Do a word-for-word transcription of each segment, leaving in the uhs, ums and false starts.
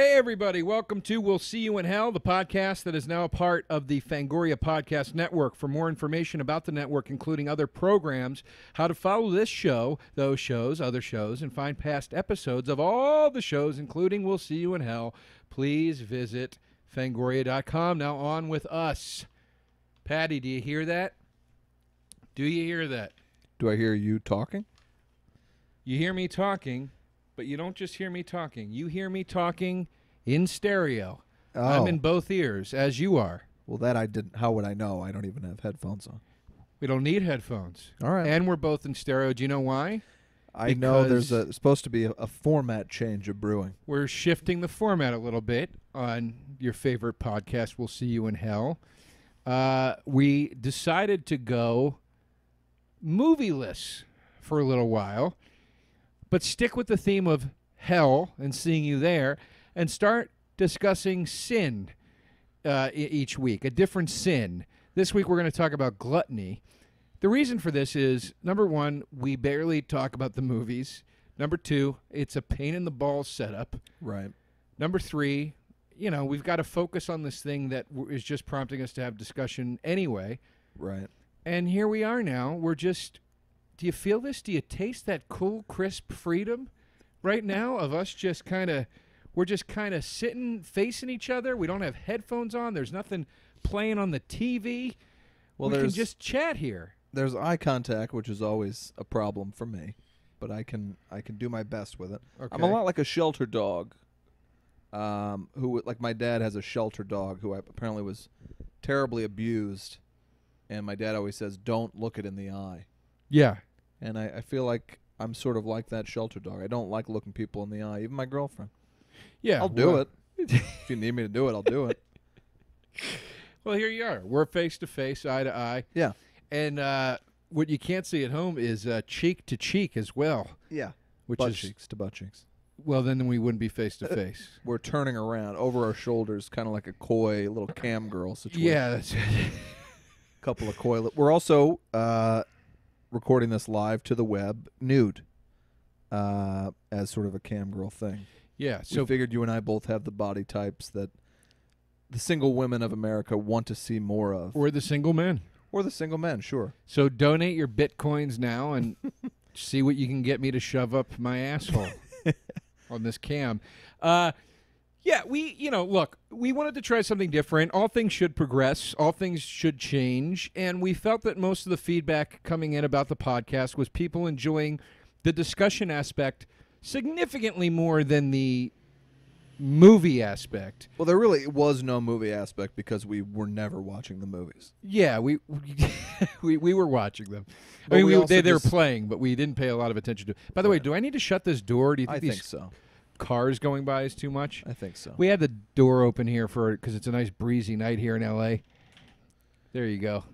Hey, everybody. Welcome to We'll See You in Hell, the podcast that is now a part of the Fangoria Podcast Network. For more information about the network, including other programs, how to follow this show, those shows, other shows, and find past episodes of all the shows, including We'll See You in Hell, please visit fangoria dot com. Now on with us. Patty, do you hear that? Do you hear that? Do I hear you talking? You hear me talking. But you don't just hear me talking. You hear me talking in stereo. Oh. I'm in both ears, as you are. Well, that I didn't. How would I know? I don't even have headphones on. We don't need headphones. All right. And we're both in stereo. Do you know why? I because know there's a, supposed to be a, a format change of brewing. We're shifting the format a little bit on your favorite podcast, We'll See You in Hell. Uh, we decided to go movieless for a little while. But stick with the theme of hell and seeing you there, and start discussing sin uh, each week, a different sin. This week we're going to talk about gluttony. The reason for this is, number one, we barely talk about the movies. Number two, it's a pain in the balls setup. Right. Number three, you know, we've got to focus on this thing that w is just prompting us to have discussion anyway. Right. And here we are now. We're just... Do you feel this? Do you taste that cool, crisp freedom right now of us just kind of, we're just kind of sitting, facing each other. We don't have headphones on. There's nothing playing on the T V. Well, we can just chat here. There's eye contact, which is always a problem for me, but I can I can do my best with it. Okay. I'm a lot like a shelter dog, um, who like my dad has a shelter dog who apparently was terribly abused, and my dad always says, "Don't look it in the eye." Yeah. And I, I feel like I'm sort of like that shelter dog. I don't like looking people in the eye, even my girlfriend. Yeah. I'll do well, it. If you need me to do it, I'll do it. Well, here you are. We're face-to-face, eye-to-eye. Yeah. And uh, what you can't see at home is cheek-to-cheek uh, -cheek as well. Yeah. Which butt is cheeks to butt cheeks. Well, then we wouldn't be face-to-face. -face. We're turning around over our shoulders, kind of like a coy little cam girl situation. Yeah. That's couple of coy... We're also... Uh, recording this live to the web, nude, uh, as sort of a cam girl thing. Yeah. So we figured you and I both have the body types that the single women of America want to see more of. Or the single men. Or the single men, sure. So donate your bitcoins now and see what you can get me to shove up my asshole on this cam. Uh, yeah, we, you know, look, we wanted to try something different. All things should progress. All things should change. And we felt that most of the feedback coming in about the podcast was people enjoying the discussion aspect significantly more than the movie aspect. Well, there really was no movie aspect because we were never watching the movies. Yeah, we we, we were watching them. But I mean, we we, they, they were playing, but we didn't pay a lot of attention to it. By the yeah. way, do I need to shut this door? Do you think I these think so. Cars going by is too much? I think so. We had the door open here for because it's a nice breezy night here in L A There you go.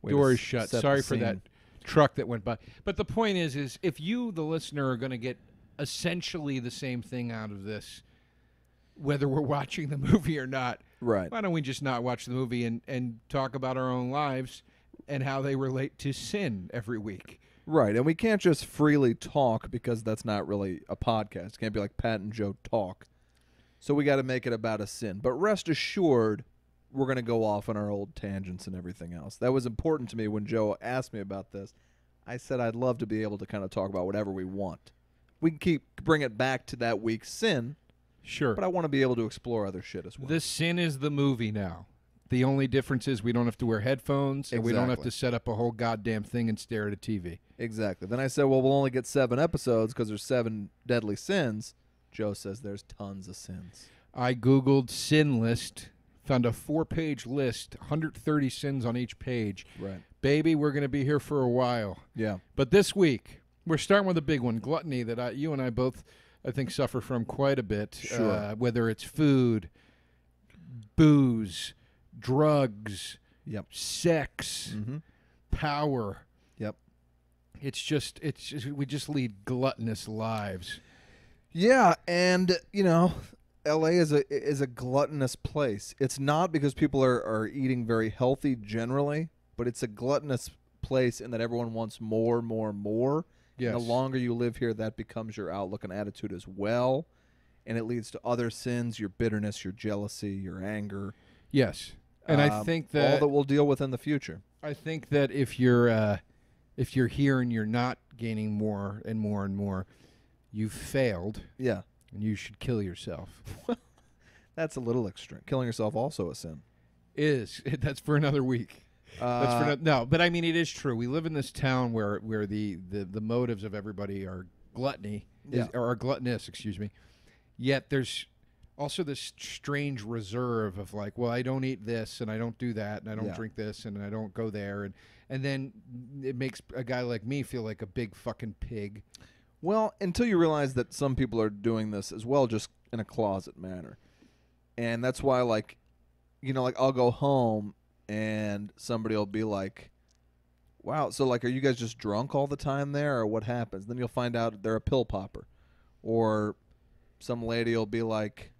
Way door is shut. Sorry for that truck that went by. But the point is, is if you, the listener, are going to get essentially the same thing out of this, whether we're watching the movie or not, right? Why don't we just not watch the movie and, and talk about our own lives and how they relate to sin every week? Right, and we can't just freely talk because that's not really a podcast. It can't be like Pat and Joe Talk. So we got to make it about a sin. But rest assured, we're going to go off on our old tangents and everything else. That was important to me when Joe asked me about this. I said I'd love to be able to kind of talk about whatever we want. We can keep bring it back to that week's sin. Sure. But I want to be able to explore other shit as well. The sin is the movie now. The only difference is we don't have to wear headphones, and exactly. we don't have to set up a whole goddamn thing and stare at a T V. Exactly. Then I said, well, we'll only get seven episodes because there's seven deadly sins. Joe says there's tons of sins. I Googled sin list, found a four-page list, one hundred thirty sins on each page. Right. Baby, we're going to be here for a while. Yeah. But this week, we're starting with a big one, gluttony, that I, you and I both, I think, suffer from quite a bit. Sure. Uh, whether it's food, booze, drugs, yep, sex, mm-hmm, power. Yep. It's just it's just, we just lead gluttonous lives. Yeah, and you know, L A is a is a gluttonous place. It's not because people are are eating very healthy generally, but it's a gluttonous place in that everyone wants more, more, more. Yes. And the longer you live here, that becomes your outlook and attitude as well. and it leads to other sins, your bitterness, your jealousy, your anger. Yes. And um, I think that all that we'll deal with in the future. I think that if you're uh, if you're here and you're not gaining more and more and more, you've failed. Yeah. And you should kill yourself. That's a little extreme. Killing yourself also a sin. Is. That's for another week. Uh, That's for no, no, but I mean, it is true. We live in this town where where the, the, the motives of everybody are gluttony, yeah. is, or are gluttonous, excuse me. Yet there's also this strange reserve of like, well, I don't eat this, and I don't do that, and I don't yeah. drink this, and I don't go there. And, and then it makes a guy like me feel like a big fucking pig. Well, until you realize that some people are doing this as well, just in a closet manner. And that's why, like, you know, like I'll go home and somebody will be like, wow, so like, are you guys just drunk all the time there, or what happens? Then you'll find out they're a pill popper. Or some lady will be like,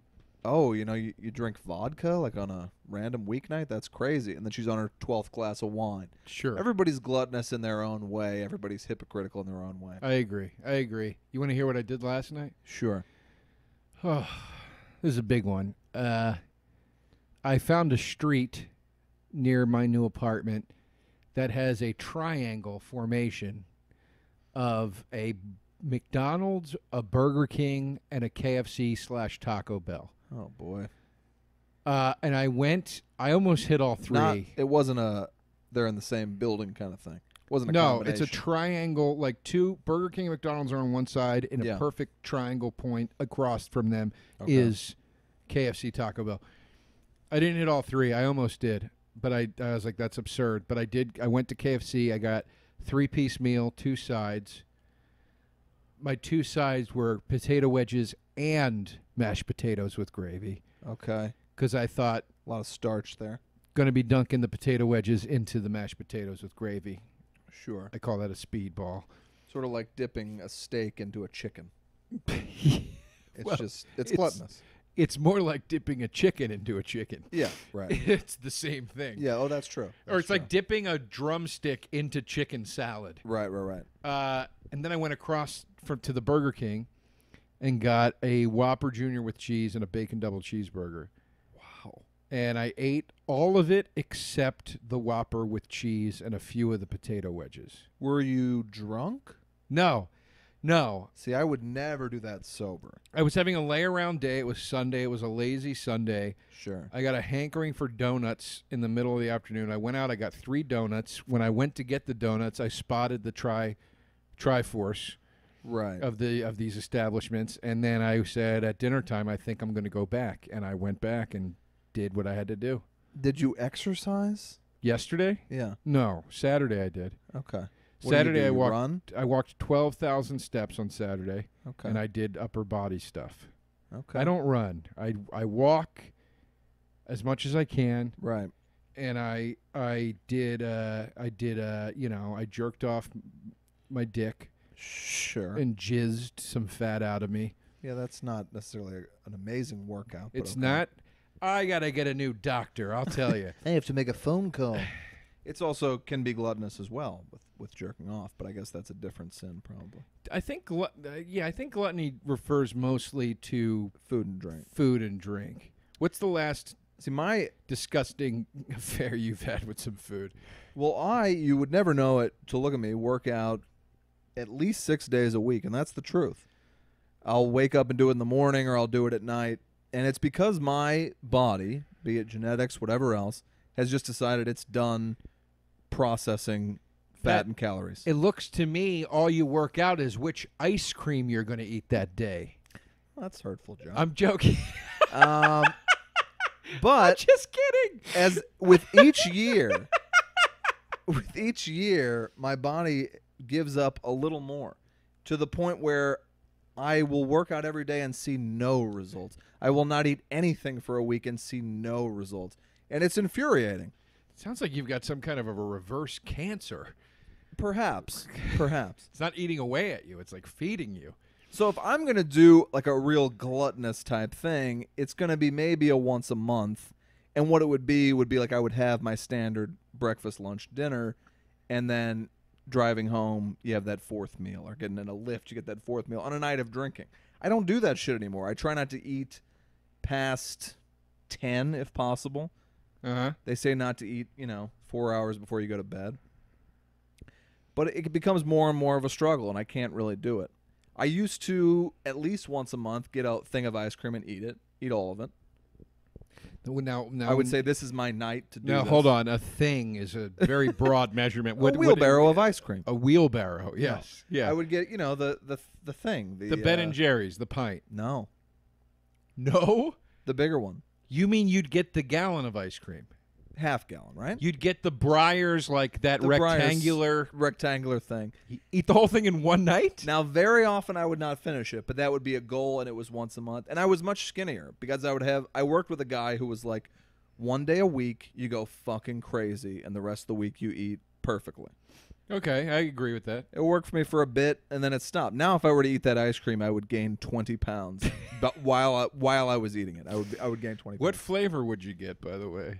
oh, you know, you, you drink vodka like on a random weeknight? That's crazy. And then she's on her twelfth glass of wine. Sure. Everybody's gluttonous in their own way. Everybody's hypocritical in their own way. I agree. I agree. You want to hear what I did last night? Sure. Oh, this is a big one. Uh, I found a street near my new apartment that has a triangle formation of a McDonald's, a Burger King, and a K F C slash Taco Bell. Oh, boy. Uh, and I went, I almost hit all three. Not, it wasn't a, they're in the same building kind of thing. It wasn't a No, it's a triangle, like two, Burger King and McDonald's are on one side, and yeah. a perfect triangle point across from them okay. is K F C Taco Bell. I didn't hit all three. I almost did. But I, I was like, that's absurd. But I did. I went to K F C. I got three-piece meal, two sides. My two sides were potato wedges and mashed potatoes with gravy. Okay. Because I thought... a lot of starch there. Going to be dunking the potato wedges into the mashed potatoes with gravy. Sure. I call that a speedball. Sort of like dipping a steak into a chicken. It's well, just... It's, it's gluttonous. It's more like dipping a chicken into a chicken. Yeah, right. It's the same thing. Yeah, oh, that's true. That's or it's true. Like dipping a drumstick into chicken salad. Right, right, right. Uh, and then I went across from, to the Burger King and got a Whopper Junior with cheese and a bacon double cheeseburger. Wow. And I ate all of it except the Whopper with cheese and a few of the potato wedges. Were you drunk? No. No. See, I would never do that sober. I was having a lay-around day. It was Sunday. It was a lazy Sunday. Sure. I got a hankering for donuts in the middle of the afternoon. I went out. I got three donuts. When I went to get the donuts, I spotted the tri, Triforce right. of the of these establishments. And then I said, at dinner time, I think I'm going to go back. And I went back and did what I had to do. Did you exercise? Yesterday? Yeah. No. Saturday I did. Okay. What Saturday, do do? I walked. Run? I walked twelve thousand steps on Saturday, okay. and I did upper body stuff. Okay, I don't run. I I walk as much as I can. Right, and I I did uh, I did uh, you know, I jerked off my dick, sure, and jizzed some fat out of me. Yeah, that's not necessarily an amazing workout. It's okay. not. I gotta get a new doctor. I'll tell you. I have to make a phone call. It's also can be gluttonous as well with, with jerking off, but I guess that's a different sin probably. I think glut uh, yeah, I think gluttony refers mostly to food and drink. Food and drink. What's the last See my disgusting affair you've had with some food? Well, I you would never know it to look at me work out at least six days a week, and that's the truth. I'll wake up and do it in the morning, or I'll do it at night, and it's because my body, be it genetics, whatever else, has just decided it's done processing fat that, and calories. It looks to me all you work out is which ice cream you're going to eat that day. Well, that's hurtful, John. I'm joking. um, but I'm just kidding. As with each year, with each year, my body gives up a little more to the point where I will work out every day and see no results. I will not eat anything for a week and see no results, and it's infuriating. Sounds like you've got some kind of a reverse cancer. Perhaps. Perhaps. It's not eating away at you. It's like feeding you. So if I'm going to do like a real gluttonous type thing, it's going to be maybe a once a month. And what it would be would be like I would have my standard breakfast, lunch, dinner, and then driving home, you have that fourth meal. Or getting in a Lyft, you get that fourth meal on a night of drinking. I don't do that shit anymore. I try not to eat past ten if possible. Uh-huh. They say not to eat, you know, four hours before you go to bed. But it becomes more and more of a struggle, and I can't really do it. I used to, at least once a month, get a thing of ice cream and eat it. Eat all of it. Now, now, I would say this is my night to do now, this. Now, hold on. A thing is a very broad measurement. What, a wheelbarrow what, of ice cream. A wheelbarrow, yes. No. Yeah. I would get, you know, the the, the thing. The, the Ben uh, and Jerry's, the pint. No. No? The bigger one. You mean you'd get the gallon of ice cream? Half gallon, right? You'd get the Breyers, like that the rectangular... rectangular thing. You eat the whole thing in one night? Now, very often I would not finish it, but that would be a goal, and it was once a month. And I was much skinnier because I would have... I worked with a guy who was like, one day a week, you go fucking crazy, and the rest of the week you eat perfectly. Okay, I agree with that. It worked for me for a bit, and then it stopped. Now, if I were to eat that ice cream, I would gain twenty pounds but while I, while I was eating it. I would, I would gain twenty pounds. What flavor would you get, by the way?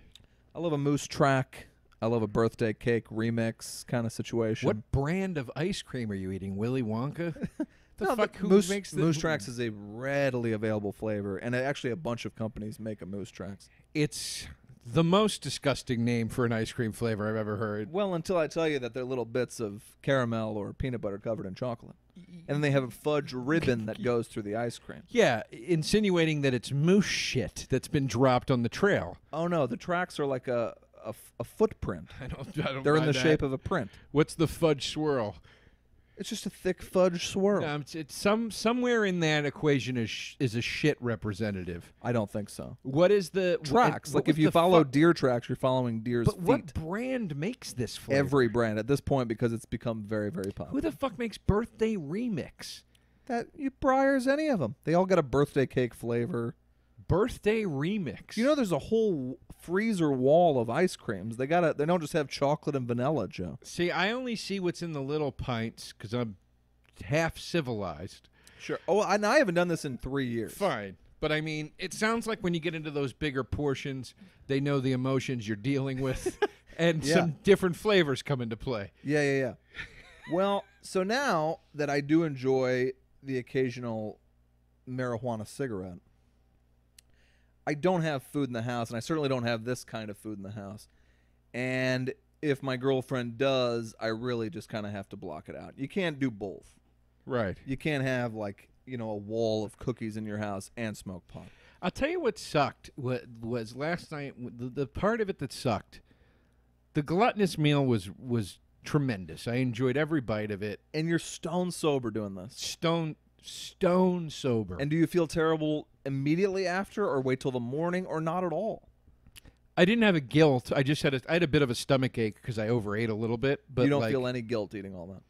I love a moose track. I love a birthday cake remix kind of situation. What brand of ice cream are you eating? Willy Wonka? The no, fuck the who moose, makes the Moose Tracks is a readily available flavor, and actually a bunch of companies make a Moose Tracks. It's the most disgusting name for an ice cream flavor I've ever heard. Well, until I tell you that they're little bits of caramel or peanut butter covered in chocolate. And then they have a fudge ribbon that goes through the ice cream. Yeah, insinuating that it's moose shit that's been dropped on the trail. Oh, no, the tracks are like a, a, a footprint. I don't, I don't They're in the that. shape of a print. What's the fudge swirl? It's just a thick fudge swirl. Um, it's, it's some somewhere in that equation is sh is a shit representative. I don't think so. What is the tracks? It, like if you follow deer tracks, you're following deer's but feet. But what brand makes this flavor? Every brand at this point because it's become very very popular. Who the fuck makes birthday remix? That you Breyers any of them? They all got a birthday cake flavor. Birthday remix. You know, there's a whole freezer wall of ice creams. They gotta. They don't just have chocolate and vanilla, Joe. See, I only see what's in the little pints because I'm half civilized. Sure. Oh, and I haven't done this in three years. Fine, but I mean, it sounds like when you get into those bigger portions, they know the emotions you're dealing with, and yeah. some different flavors come into play. Yeah, yeah, yeah. Well, so now that I do enjoy the occasional marijuana cigarette. I don't have food in the house, and I certainly don't have this kind of food in the house. And if my girlfriend does, I really just kind of have to block it out. You can't do both. Right. You can't have, like, you know, a wall of cookies in your house and smoke pot. I'll tell you what sucked was last night, the part of it that sucked, the gluttonous meal was, was tremendous. I enjoyed every bite of it. And you're stone sober doing this. Stone Stone sober. And do you feel terrible immediately after, or wait till the morning, or not at all? I didn't have a guilt. I just had a, I had a bit of a stomach ache because I overate a little bit. But you don't like, feel any guilt eating all that?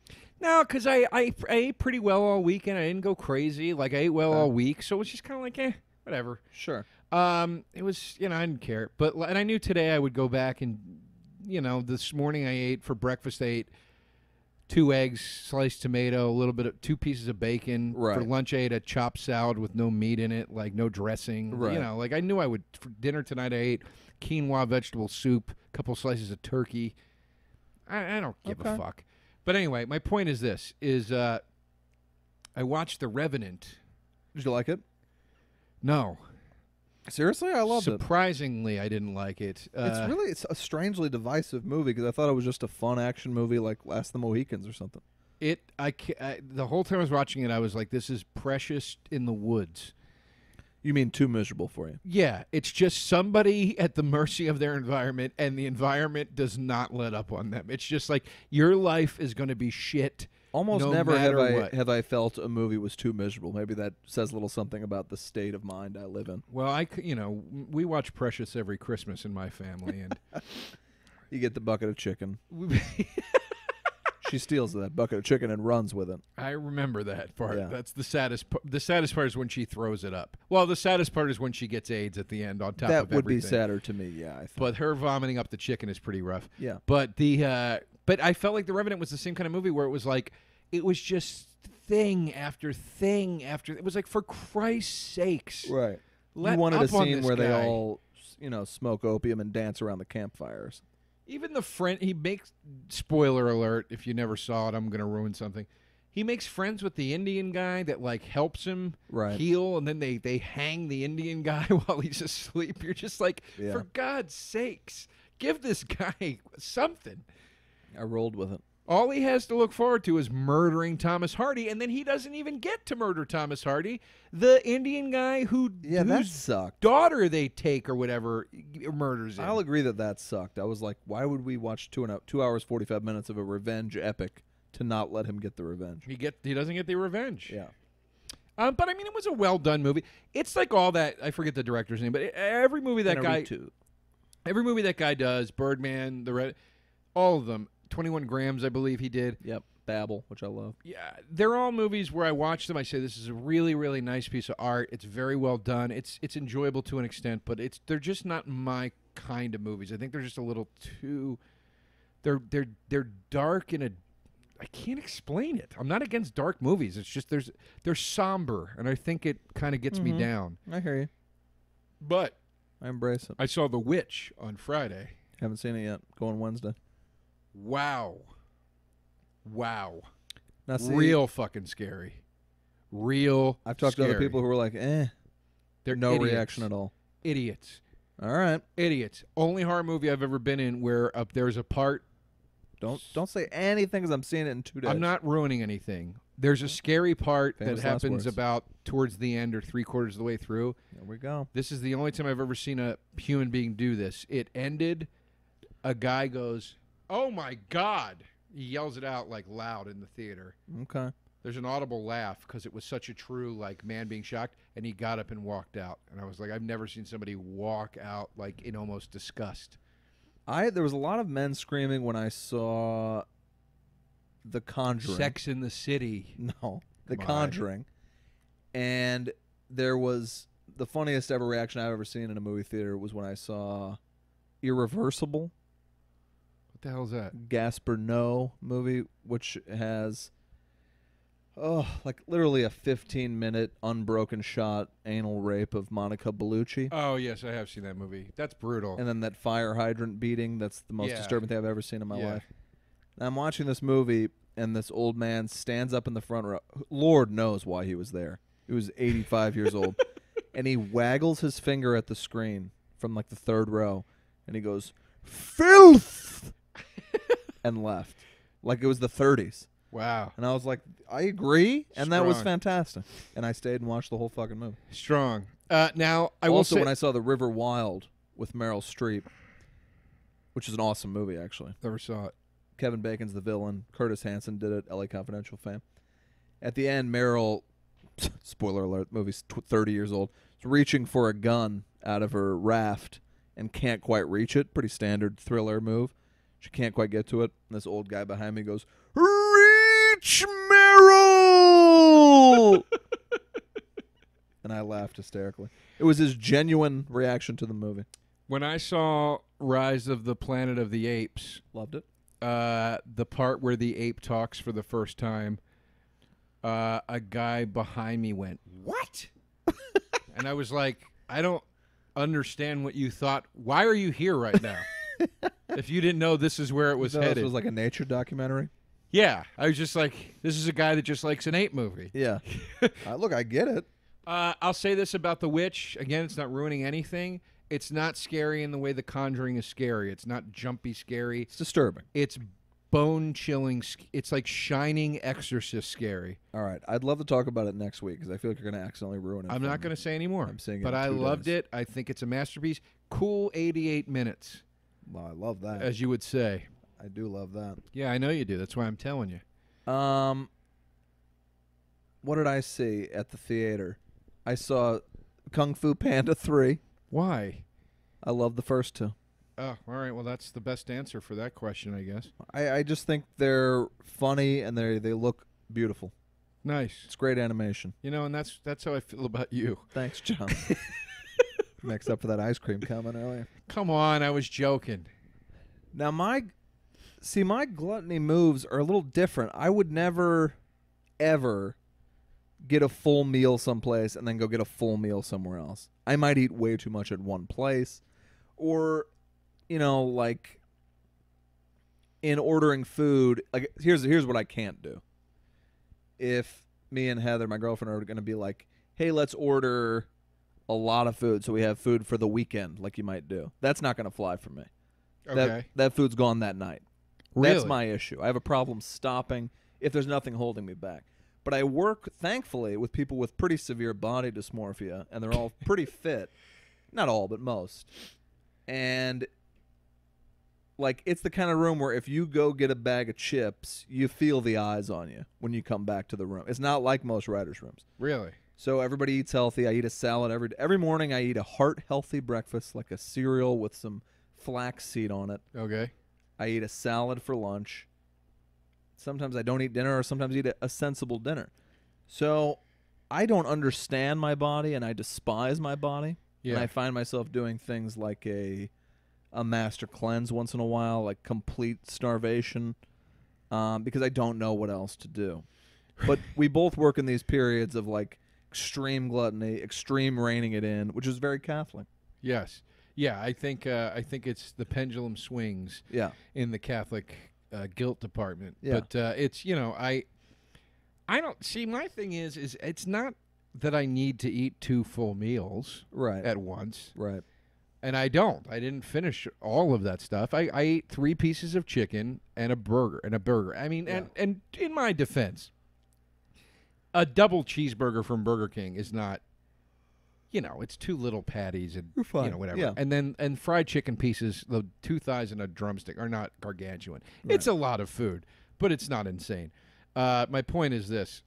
No, because I, I, I ate pretty well all weekend. I didn't go crazy. Like, I ate well uh, all week, so it was just kind of like, eh, whatever. Sure. Um, it was, you know, I didn't care. But and I knew today I would go back and, you know, this morning I ate for breakfast. I ate two eggs, sliced tomato, a little bit of two pieces of bacon. Right. For lunch, I ate a chopped salad with no meat in it, like no dressing. Right. You know, like I knew I would. For dinner tonight, I ate quinoa vegetable soup, a couple slices of turkey. I, I don't give okay. a fuck. But anyway, my point is this: is uh, I watched The Revenant. Did you like it? No. Seriously, I loved it. Surprisingly, I didn't like it. Uh, it's really it's a strangely divisive movie because I thought it was just a fun action movie like Last of the Mohicans or something. It I, I the whole time I was watching it, I was like, "This is Precious in the Woods." You mean too miserable for you? Yeah, it's just somebody at the mercy of their environment, and the environment does not let up on them. It's just like your life is going to be shit. Almost no never have I what. have I felt a movie was too miserable. Maybe that says a little something about the state of mind I live in. Well, I you know we watch Precious every Christmas in my family, and you get the bucket of chicken. She steals that bucket of chicken and runs with it. I remember that part. Yeah. That's the saddest. The saddest part is when she throws it up. Well, the saddest part is when she gets AIDS at the end. On top that of that would everything. be sadder to me. Yeah, I think. But her vomiting up the chicken is pretty rough. Yeah, but the. Uh, But I felt like The Revenant was the same kind of movie where it was like, it was just thing after thing after. It was like, for Christ's sakes. Right. Let you wanted up a scene where guy. they all, you know, smoke opium and dance around the campfires. Even the friend, he makes, spoiler alert, if you never saw it, I'm going to ruin something. he makes friends with the Indian guy that like helps him right. heal, and then they they hang the Indian guy while he's asleep. You're just like, yeah. for God's sakes, give this guy something. I rolled with it. All he has to look forward to is murdering Thomas Hardy, and then he doesn't even get to murder Thomas Hardy. The Indian guy who yeah, whose that sucked. daughter they take or whatever murders him. I'll agree that that sucked. I was like, why would we watch two and a, two hours forty-five minutes of a revenge epic to not let him get the revenge? He get he doesn't get the revenge. Yeah. Um, but I mean, it was a well done movie. It's like all that. I forget the director's name, but every movie that guy, every movie that guy does, Birdman, the Red, all of them. twenty-one grams, I believe he did. Yep. Babel, which I love. Yeah. They're all movies where I watch them. I say, this is a really, really nice piece of art. It's very well done. It's it's enjoyable to an extent, but it's they're just not my kind of movies. I think they're just a little too they're they're they're dark in a I can't explain it. I'm not against dark movies. It's just there's they're somber, and I think it kind of gets mm-hmm. me down. I hear you. But I embrace it. I saw The Witch on Friday. Haven't seen it yet. Going Wednesday. Wow. Wow. Now, see, real fucking scary. Real I've talked scary. to other people who were like, eh. They're no idiots. reaction at all. Idiots. All right. Idiots. Only horror movie I've ever been in where uh, there's a part. Don't don't say anything because I'm seeing it in two days. I'm not ruining anything. There's a scary part Famous that happens about towards the end or three quarters of the way through. There we go. This is the only time I've ever seen a human being do this. It ended. A guy goes... Oh, my God. He yells it out, like, loud in the theater. Okay. There's an audible laugh because it was such a true, like, man being shocked, and he got up and walked out. And I was like, I've never seen somebody walk out, like, in almost disgust. I There was a lot of men screaming when I saw The Conjuring. Sex in the City. No. The Conjuring. And there was the funniest ever reaction I've ever seen in a movie theater was when I saw Irreversible. What the hell is that? Gaspar Noe movie, which has, oh, like literally a fifteen minute unbroken shot anal rape of Monica Bellucci. Oh, yes, I have seen that movie. That's brutal. And then that fire hydrant beating. That's the most yeah. disturbing thing I've ever seen in my yeah. life. And I'm watching this movie, and this old man stands up in the front row. Lord knows why he was there. He was eighty-five years old. And he waggles his finger at the screen from like the third row, and he goes, filth! And left. Like it was the thirties. Wow. And I was like, I agree. And Strong. That was fantastic. And I stayed and watched the whole fucking movie. Strong. Uh, now, I will also, say when I saw The River Wild with Meryl Streep, which is an awesome movie, actually. Never saw it. Kevin Bacon's the villain. Curtis Hanson did it. L A Confidential fame. At the end, Meryl, spoiler alert, the movie's thirty years old, is reaching for a gun out of her raft and can't quite reach it. Pretty standard thriller move. She can't quite get to it. And this old guy behind me goes, reach, Meryl! And I laughed hysterically. It was his genuine reaction to the movie. When I saw Rise of the Planet of the Apes. Loved it. Uh, the part where the ape talks for the first time, uh, a guy behind me went, what? And I was like, I don't understand what you thought. Why are you here right now? If you didn't know this is where it was so headed. This was like a nature documentary? Yeah. I was just like, this is a guy that just likes an ape movie. Yeah. uh, look, I get it. Uh, I'll say this about The Witch. Again, it's not ruining anything. It's not scary in the way The Conjuring is scary. It's not jumpy scary. It's disturbing. It's bone-chilling. It's like Shining Exorcist scary. All right. I'd love to talk about it next week because I feel like you're going to accidentally ruin it. I'm not going to say any more. I'm saying it But I loved days. it. I think it's a masterpiece. Cool eighty-eight minutes. Well, I love that. As you would say. I do love that. Yeah, I know you do. That's why I'm telling you. Um, what did I see at the theater? I saw Kung Fu Panda three. Why? I love the first two. Oh, all right. Well, that's the best answer for that question, I guess. I, I just think they're funny and they they look beautiful. Nice. It's great animation. You know, and that's that's how I feel about you. Thanks, John. Next up for that ice cream comment earlier. Come on, I was joking. Now my, see my gluttony moves are a little different. I would never, ever, get a full meal someplace and then go get a full meal somewhere else. I might eat way too much at one place, or, you know, like, in ordering food. Like here's here's what I can't do. if me and Heather, my girlfriend, are going to be like, hey, let's order a lot of food so we have food for the weekend, like you might do. That's not going to fly for me. Okay. That, that food's gone that night. Really? That's my issue. I have a problem stopping if there's nothing holding me back. But I work, thankfully, with people with pretty severe body dysmorphia, and they're all pretty fit. Not all, but most. And, like, it's the kind of room where if you go get a bag of chips, you feel the eyes on you when you come back to the room. It's not like most writers' rooms. Really? So everybody eats healthy. I eat a salad every every morning. I eat a heart-healthy breakfast, like a cereal with some flaxseed on it. Okay. I eat a salad for lunch. Sometimes I don't eat dinner, or sometimes eat a, a sensible dinner. So I don't understand my body, and I despise my body. Yeah. And I find myself doing things like a a master cleanse once in a while, like complete starvation, um, because I don't know what else to do. But we both work in these periods of, like, extreme gluttony, extreme reining it in, which is very Catholic. Yes. Yeah, I think uh, I think it's the pendulum swings yeah. in the Catholic uh, guilt department. Yeah. But uh, it's, you know, I I don't see my thing is is it's not that I need to eat two full meals right. at once. Right. And I don't. I didn't finish all of that stuff. I, I ate three pieces of chicken and a burger and a burger. I mean, yeah. and, and in my defense, a double cheeseburger from Burger King is not, you know, it's two little patties and, you know, whatever. Yeah. And then and fried chicken pieces, the two thighs and a drumstick are not gargantuan. Right. It's a lot of food, but it's not insane. Uh, my point is this.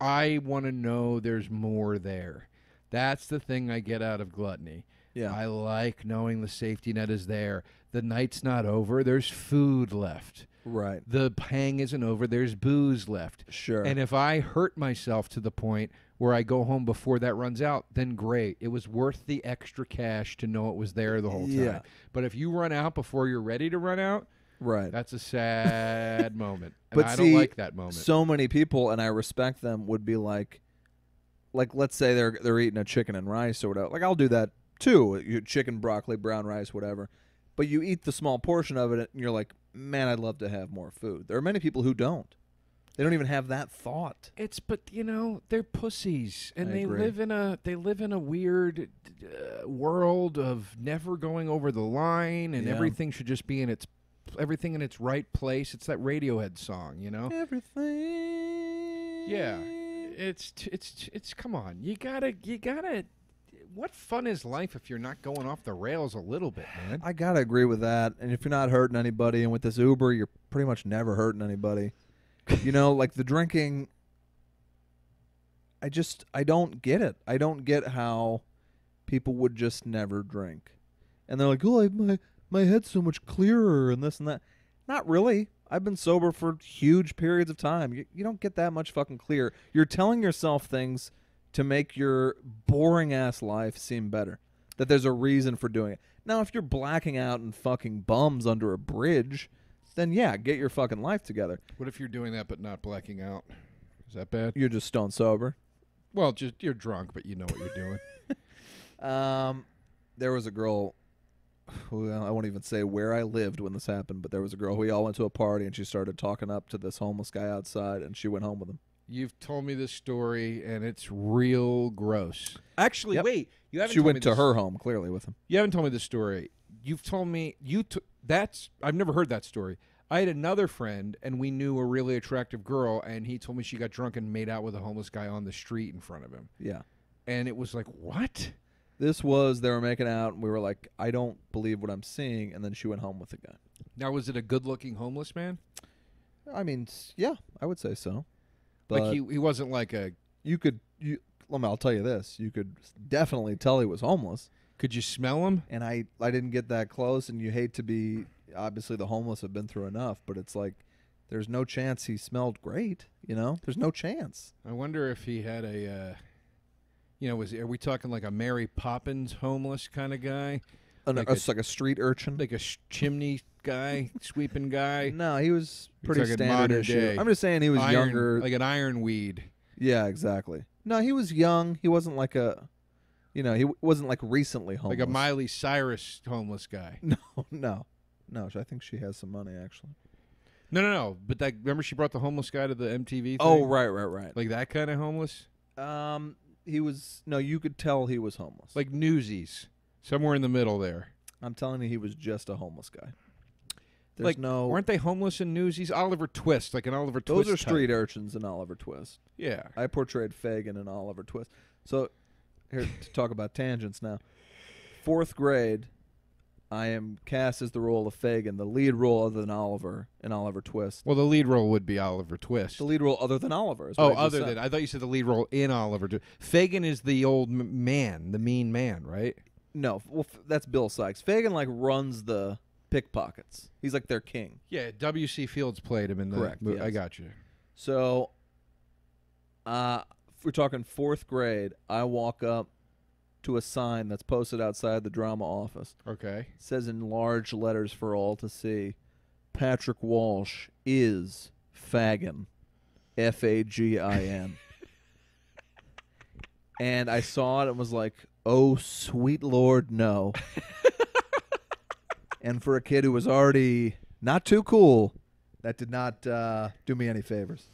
I want to know there's more there. That's the thing I get out of gluttony. Yeah. I like knowing the safety net is there. The night's not over. There's food left. Right. The pang isn't over. There's booze left. Sure. And if I hurt myself to the point where I go home before that runs out, then great. It was worth the extra cash to know it was there the whole time. Yeah. But if you run out before you're ready to run out, right, that's a sad moment. And but I see, don't like that moment. So many people, and I respect them, would be like, like let's say they're they're eating a chicken and rice or whatever. Like, I'll do that too. You chicken, broccoli, brown rice, whatever. But you eat the small portion of it, and you're like, man, I'd love to have more food. There are many people who don't. They don't even have that thought. It's but you know they're pussies, and I they agree. live in a they live in a weird uh, world of never going over the line, and yeah. everything should just be in its everything in its right place. It's that Radiohead song, you know. Everything. Yeah, it's it's it's come on. You gotta you gotta. What fun is life if you're not going off the rails a little bit, man? I gotta agree with that. And if you're not hurting anybody, and with this Uber, you're pretty much never hurting anybody. You know, like the drinking, I just, I don't get it. I don't get how people would just never drink. And they're like, oh, I, my, my head's so much clearer and this and that. Not really. I've been sober for huge periods of time. You, you don't get that much fucking clear. You're telling yourself things to make your boring-ass life seem better, that there's a reason for doing it. Now, if you're blacking out and fucking bums under a bridge, then yeah, get your fucking life together. What if you're doing that but not blacking out? Is that bad? You're just stone sober. Well, just you're drunk, but you know what you're doing. Um, there was a girl who, I won't even say where I lived when this happened, but there was a girl who we all went to a party, and she started talking up to this homeless guy outside, and she went home with him. You've told me this story, and it's real gross. Actually, yep. wait. You haven't. She told went me to her home, clearly, with him. You haven't told me this story. You've told me you t that's I've never heard that story. I had another friend, and we knew a really attractive girl, and he told me she got drunk and made out with a homeless guy on the street in front of him. Yeah. And it was like, what? This was, they were making out, and we were like, I don't believe what I'm seeing, and then she went home with the guy. Now, was it a good-looking homeless man? I mean, yeah, I would say so. But like, he, he wasn't like a... You could... You, well, I'll tell you this. You could definitely tell he was homeless. Could you smell him? And I, I didn't get that close, and you hate to be... Obviously, the homeless have been through enough, but it's like there's no chance he smelled great, you know? There's no chance. I wonder if he had a, uh, you know, was are we talking like a Mary Poppins homeless kind of guy? An, like, a, a, like a street urchin? Like a sh chimney guy, sweeping guy? No, he was pretty like standard issue. Day. I'm just saying he was iron, younger. Like an ironweed. Yeah, exactly. No, he was young. He wasn't like a... You know, he w wasn't like recently homeless. Like a Miley Cyrus homeless guy. No, no. No, I think she has some money, actually. No, no, no. But that, remember she brought the homeless guy to the M T V thing? Oh, right, right, right. Like that kind of homeless? Um, he was, no, you could tell he was homeless. Like Newsies. Somewhere in the middle there. I'm telling you, he was just a homeless guy. There's like, no... Aren't they homeless in Newsies? Oliver Twist, like an Oliver Twist Those are type. Street urchins in Oliver Twist. Yeah. I portrayed Fagin in Oliver Twist. So, here to talk about tangents now. Fourth grade, I am cast as the role of Fagin, the lead role other than Oliver in Oliver Twist. Well, the lead role would be Oliver Twist. The lead role other than Oliver. Oh, other said. than. I thought you said the lead role in Oliver Twist. Fagin is the old m man, the mean man, right? No. Well, f that's Bill Sykes. Fagin, like, runs the... pickpockets. He's like their king. Yeah, W C Fields played him in the Correct, movie. Yes. I got you. So, uh, if we're talking fourth grade, I walk up to a sign that's posted outside the drama office. Okay. It says in large letters for all to see, Patrick Walsh is Fagin. F A G I N. And I saw it and was like, oh, sweet Lord, no. And for a kid who was already not too cool, that did not uh, do me any favors.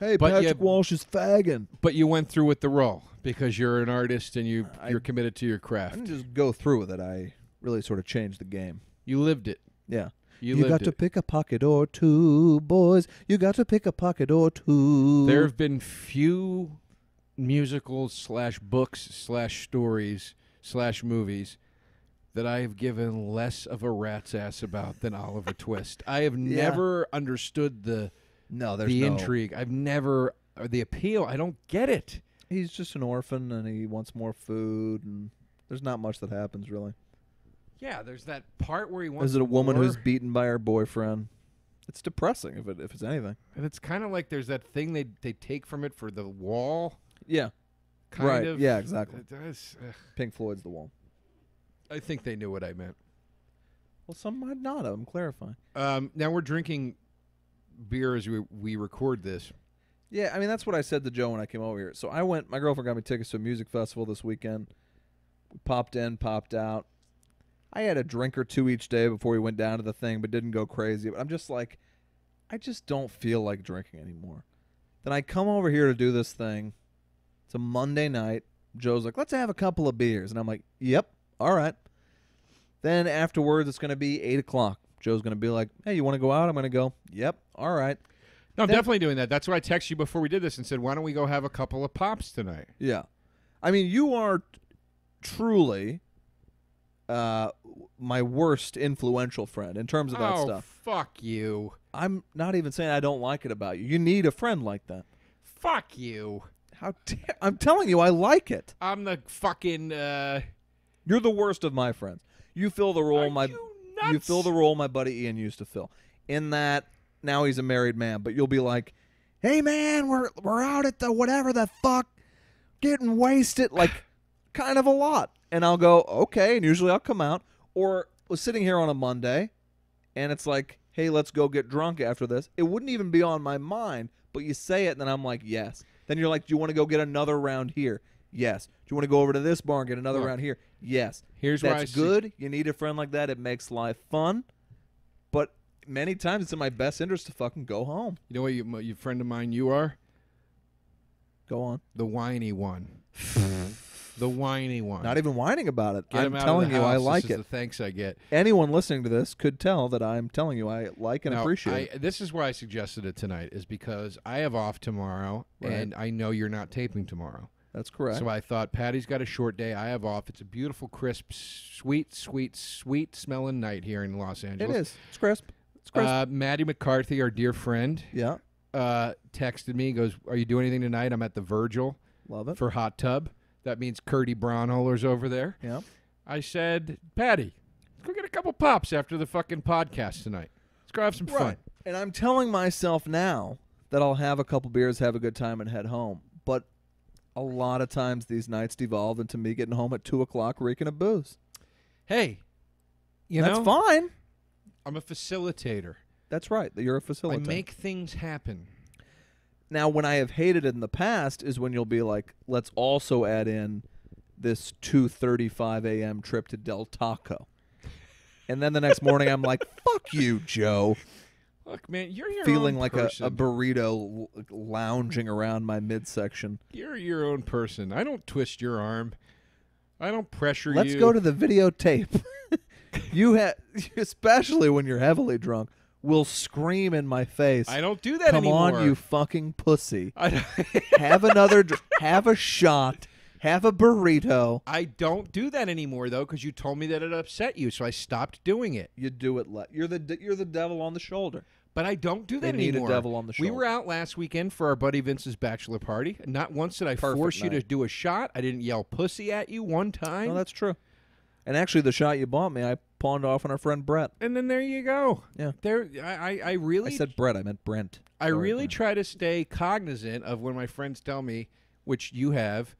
Hey, but Patrick you, Walsh is Fagin. But you went through with the role because you're an artist and you, I, you're committed to your craft. I didn't just go through with it. I really sort of changed the game. You lived it. Yeah. You, you lived got it. to pick a pocket or two, boys. You got to pick a pocket or two. There have been few musicals slash books slash stories slash movies that I have given less of a rat's ass about than Oliver Twist. I have yeah. never understood the no, there's the no. intrigue. I've never or the appeal. I don't get it. He's just an orphan and he wants more food, and there's not much that happens really. Yeah, there's that part where he wants. Is it a woman more? who's beaten by her boyfriend? It's depressing if it if it's anything. And it's kind of like there's that thing they they take from it for the Wall. Yeah, kind right. of. Yeah, exactly. Does, Pink Floyd's The Wall. I think they knew what I meant. Well, some might not. I'm clarifying. Um, now we're drinking beer as we, we record this. Yeah, I mean, that's what I said to Joe when I came over here. So I went, my girlfriend got me tickets to a music festival this weekend. We popped in, popped out. I had a drink or two each day before we went down to the thing, but didn't go crazy. But I'm just like, I just don't feel like drinking anymore. Then I come over here to do this thing. It's a Monday night. Joe's like, let's have a couple of beers. And I'm like, yep. All right. Then afterwards, it's going to be eight o'clock. Joe's going to be like, hey, you want to go out? I'm going to go, yep, all right. No, I'm then, definitely doing that. That's why I texted you before we did this and said, why don't we go have a couple of pops tonight? Yeah. I mean, you are truly uh, my worst influential friend in terms of that oh, stuff. Oh, fuck you. I'm not even saying I don't like it about you. You need a friend like that. Fuck you. How dare I'm telling you, I like it. I'm the fucking... Uh You're the worst of my friends. You fill the role Are my you, nuts? you fill the role my buddy Ian used to fill. In that now he's a married man, but you'll be like, "Hey man, we're we're out at the whatever the fuck, getting wasted like kind of a lot." And I'll go, "Okay," and usually I'll come out or was sitting here on a Monday and it's like, "Hey, let's go get drunk after this." It wouldn't even be on my mind, but you say it and then I'm like, "Yes." Then you're like, "Do you want to go get another round here?" Yes. Do you want to go over to this bar and get another Look, round here? Yes. Here's That's why I good. See. You need a friend like that. It makes life fun. But many times it's in my best interest to fucking go home. You know what, you, you friend of mine you are? Go on. The whiny one. The whiny one. Not even whining about it. Get I'm telling you, house. I like this it. Is the thanks I get. Anyone listening to this could tell that I'm telling you I like and now, appreciate I, it. This is why I suggested it tonight, is because I have off tomorrow, right. and I know you're not taping tomorrow. That's correct. So I thought, Patty's got a short day. I have off. It's a beautiful, crisp, sweet, sweet, sweet smelling night here in Los Angeles. It is. It's crisp. It's crisp. Uh, Maddie McCarthy, our dear friend, yeah, uh, texted me. Goes, are you doing anything tonight? I'm at the Virgil. Love it. For Hot Tub. That means Curdy Braunholer's over there. Yeah. I said, Patty, let's go get a couple pops after the fucking podcast tonight. Let's go have some right. fun. And I'm telling myself now that I'll have a couple beers, have a good time, and head home. But a lot of times these nights devolve into me getting home at two o'clock reeking of booze. Hey, you That's know. That's fine. I'm a facilitator. That's right. You're a facilitator. I make things happen. Now, when I have hated it in the past is when you'll be like, let's also add in this two thirty-five A M trip to Del Taco. And then the next morning I'm like, fuck you, Joe. Look, man, you're your feeling own like a, a burrito lounging around my midsection. You're your own person. I don't twist your arm. I don't pressure Let's you. Let's go to the videotape. You ha especially when you're heavily drunk, will scream in my face. I don't do that Come anymore. Come on, you fucking pussy. I have another, have a shot, have a burrito. I don't do that anymore though, because you told me that it upset you, so I stopped doing it. You do it. Le you're the you're the devil on the shoulder. But I don't do that they anymore. Need a devil on the shoulder. We were out last weekend for our buddy Vince's bachelor party. Not once did I Perfect force night. you to do a shot. I didn't yell pussy at you one time. No, that's true. And actually, the shot you bought me, I pawned off on our friend Brett. And then there you go. Yeah. There, I, I, I really. I said Brett. I meant Brent. I Sorry, really Brent. try to stay cognizant of when my friends tell me, which you have,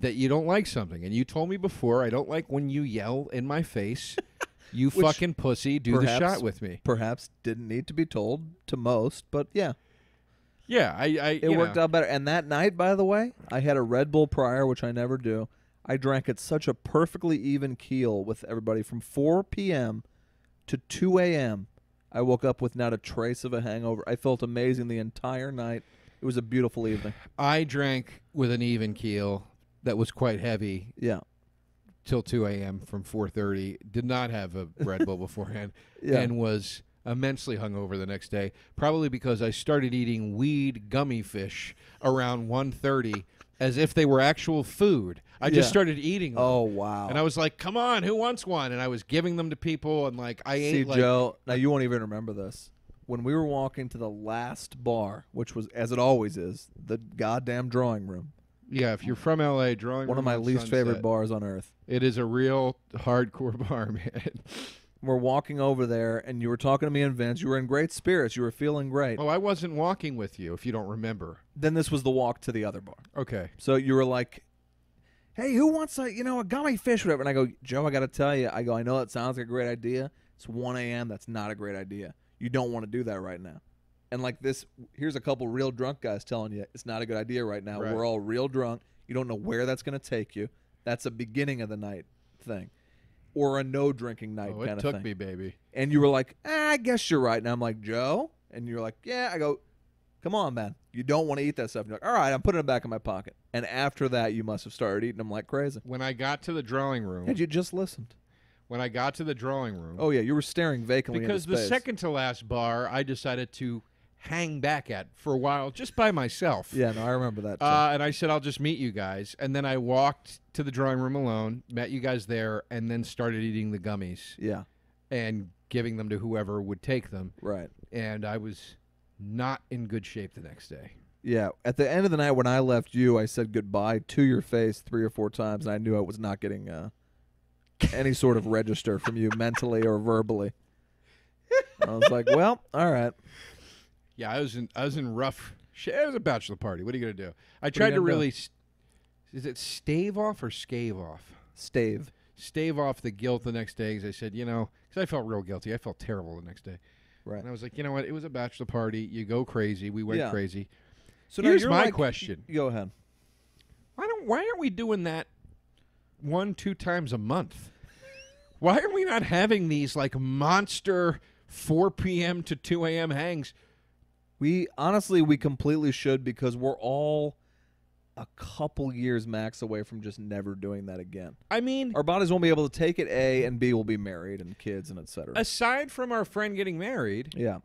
that you don't like something. And you told me before, I don't like when you yell in my face. You Which fucking pussy, do perhaps, the shot with me. Perhaps didn't need to be told to most, but yeah. Yeah, I... I it worked know. out better. And that night, by the way, I had a Red Bull prior, which I never do. I drank at such a perfectly even keel with everybody from four P M to two A M I woke up with not a trace of a hangover. I felt amazing the entire night. It was a beautiful evening. I drank with an even keel that was quite heavy. Yeah. Till two A M from four thirty, did not have a Red Bull beforehand, yeah. and was immensely hungover the next day, probably because I started eating weed gummy fish around one thirty as if they were actual food. I yeah. just started eating them. Oh, wow. And I was like, come on, who wants one? And I was giving them to people, and like I See, ate like... Joe, now you won't even remember this. When we were walking to the last bar, which was, as it always is, the goddamn drawing room. Yeah, if you're from L A, drawing one of my least sunset. favorite bars on earth. It is a real hardcore bar, man. We're walking over there, and you were talking to me and Vince. You were in great spirits. You were feeling great. Oh, I wasn't walking with you, if you don't remember. Then this was the walk to the other bar. Okay. So you were like, "Hey, who wants a you know a gummy fish, or whatever?" And I go, "Joe, I got to tell you, I go, I know that sounds like a great idea. It's one A M That's not a great idea. You don't want to do that right now." And like this, here's a couple real drunk guys telling you it's not a good idea right now. Right. We're all real drunk. You don't know where that's going to take you. That's a beginning of the night thing. Or a no drinking night oh, kind of thing. It took me, baby. And you were like, ah, I guess you're right. And I'm like, Joe? And you're like, yeah. I go, come on, man. You don't want to eat that stuff. And you're like, all right, I'm putting it back in my pocket. And after that, you must have started eating them like crazy. When I got to the drawing room. And you just listened. When I got to the drawing room. Oh, yeah. You were staring vacantly into space. Because the second to last bar, I decided to hang back at for a while just by myself. Yeah, no, I remember that. Uh, and I said, I'll just meet you guys. And then I walked to the drawing room alone, met you guys there, and then started eating the gummies. Yeah. And giving them to whoever would take them. Right. And I was not in good shape the next day. Yeah. At the end of the night when I left you, I said goodbye to your face three or four times, and I knew I was not getting uh, any sort of register from you mentally or verbally. I was like, well, all right. Yeah, I was in I was in rough shape. It was a bachelor party. What are you gonna do? I what tried to really. St is it stave off or scave off? Stave. Stave off the guilt the next day. Because I said, you know, because I felt real guilty. I felt terrible the next day. Right. And I was like, you know what? It was a bachelor party. You go crazy. We went yeah. crazy. So here's my like, question. Go ahead. Why don't Why aren't we doing that one two times a month? Why are we not having these like monster four P M to two A M hangs? We honestly, we completely should, because we're all a couple years max away from just never doing that again. I mean, our bodies won't be able to take it. A and B will be married and kids and et cetera. Aside from our friend getting married, yeah,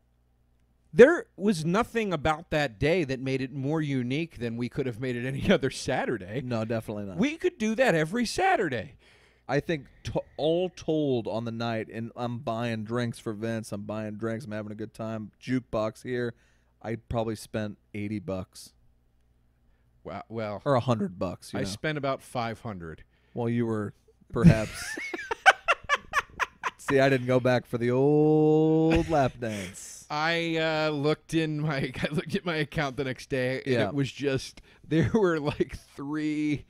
there was nothing about that day that made it more unique than we could have made it any other Saturday. No, definitely not. We could do that every Saturday. I think to all told on the night, and I'm buying drinks for Vince. I'm buying drinks. I'm having a good time. Jukebox here. I probably spent eighty bucks. Wow, well, or a hundred bucks. You I know. spent about five hundred. Well, you were perhaps. See, I didn't go back for the old lap dance. I uh, looked in my I looked at my account the next day, and yeah. it was just there were like three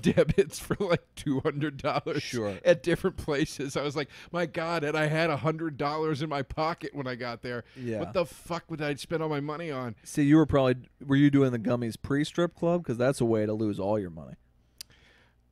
debits for like two hundred dollars sure. at different places. I was like, my God, and I had a hundred dollars in my pocket when I got there. Yeah. What the fuck would I spend all my money on? See, you were probably were you doing the gummies pre-strip club? Because that's a way to lose all your money.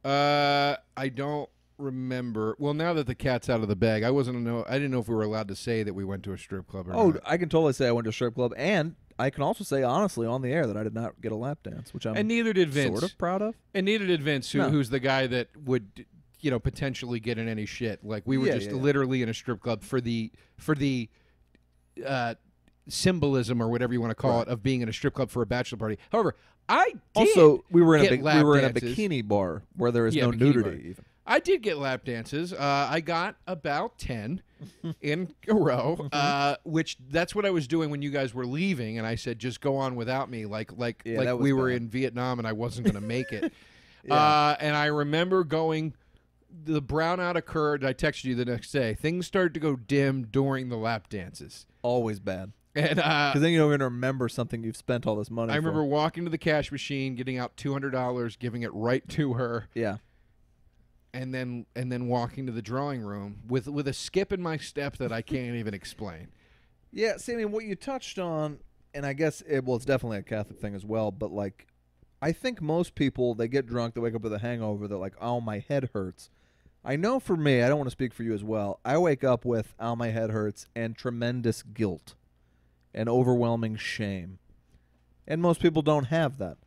Uh, I don't remember. Well, now that the cat's out of the bag, I wasn't know. I didn't know if we were allowed to say that we went to a strip club. Or oh, not. I can totally say I went to a strip club, and I can also say honestly on the air that I did not get a lap dance, which I'm and neither did Vince. Sort of proud of. And neither did Vince, who, no. who's the guy that would, you know, potentially get in any shit. Like we were yeah, just yeah, literally yeah. in a strip club for the for the. Uh, symbolism or whatever you want to call right. it of being in a strip club for a bachelor party. However, I did also we were in a we were dances. in a bikini bar where there is yeah, no nudity. Bar. Even I did get lap dances. Uh, I got about ten in a row, uh, which that's what I was doing when you guys were leaving, and I said just go on without me, like like yeah, like we bad. were in Vietnam and I wasn't going to make it. yeah. uh, and I remember going. The brownout occurred. I texted you the next day. Things started to go dim during the lap dances. Always bad. And because uh, then you don't even remember something you've spent all this money. I for. remember walking to the cash machine, getting out two hundred dollars, giving it right to her. Yeah. And then and then walking to the drawing room with with a skip in my step that I can't even explain. Yeah, see, I mean, what you touched on, and I guess it, well, it's definitely a Catholic thing as well. But like, I think most people they get drunk, they wake up with a hangover, they're like, oh, my head hurts. I know for me, I don't want to speak for you as well. I wake up with oh, my head hurts and tremendous guilt. And overwhelming shame. And most people don't have that.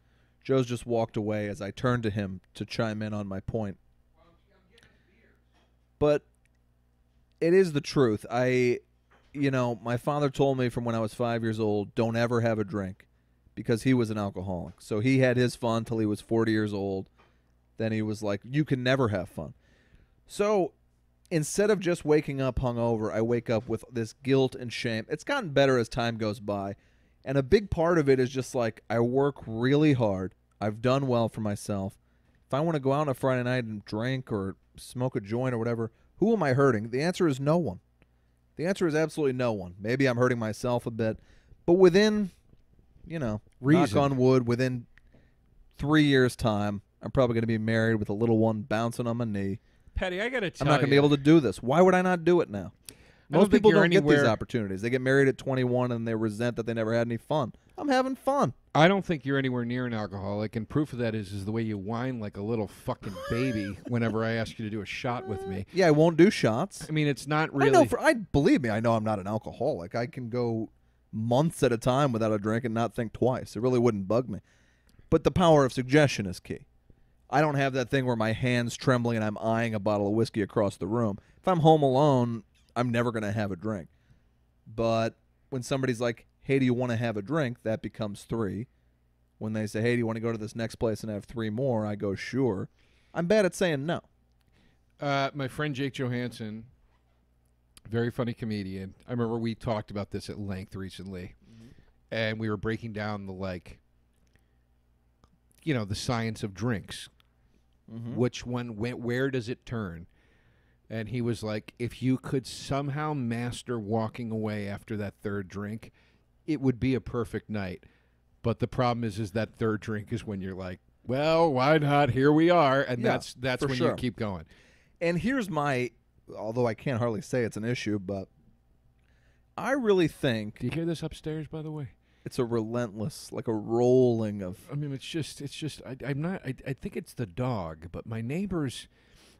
Joe's just walked away as I turned to him to chime in on my point. But it is the truth. I, you know, my father told me from when I was five years old, don't ever have a drink because he was an alcoholic. So he had his fun till he was forty years old. Then he was like, you can never have fun. So instead of just waking up hungover, I wake up with this guilt and shame. It's gotten better as time goes by. And a big part of it is just like, I work really hard. I've done well for myself. If I want to go out on a Friday night and drink or smoke a joint or whatever, who am I hurting? The answer is no one. The answer is absolutely no one. Maybe I'm hurting myself a bit. But within, you know, reason. Knock on wood, within three years' time, I'm probably going to be married with a little one bouncing on my knee. Patty, I gotta tell you, I'm not gonna you. be able to do this. Why would I not do it now? Most people don't anywhere. get these opportunities. They get married at twenty-one and they resent that they never had any fun. I'm having fun. I don't think you're anywhere near an alcoholic, and proof of that is is the way you whine like a little fucking baby whenever I ask you to do a shot with me. Yeah, I won't do shots. I mean, it's not really. I know. For, I believe me. I know I'm not an alcoholic. I can go months at a time without a drink and not think twice. It really wouldn't bug me. But the power of suggestion is key. I don't have that thing where my hand's trembling and I'm eyeing a bottle of whiskey across the room. If I'm home alone, I'm never going to have a drink. But when somebody's like, hey, do you want to have a drink? That becomes three. When they say, hey, do you want to go to this next place and have three more? I go, sure. I'm bad at saying no. Uh, my friend Jake Johansson, very funny comedian. I remember we talked about this at length recently. Mm-hmm. And we were breaking down the, like, you know, the science of drinks. Mm-hmm. Which one, went, where does it turn? And he was like, if you could somehow master walking away after that third drink, it would be a perfect night. But the problem is, is that third drink is when you're like, well, why not? Here we are. And yeah, that's that's when sure. you keep going. And here's my, although I can't hardly say it's an issue, but I really think. Do you hear this upstairs, by the way? It's a relentless, like a rolling of. I mean, it's just, it's just. I, I'm not. I, I think it's the dog, but my neighbors,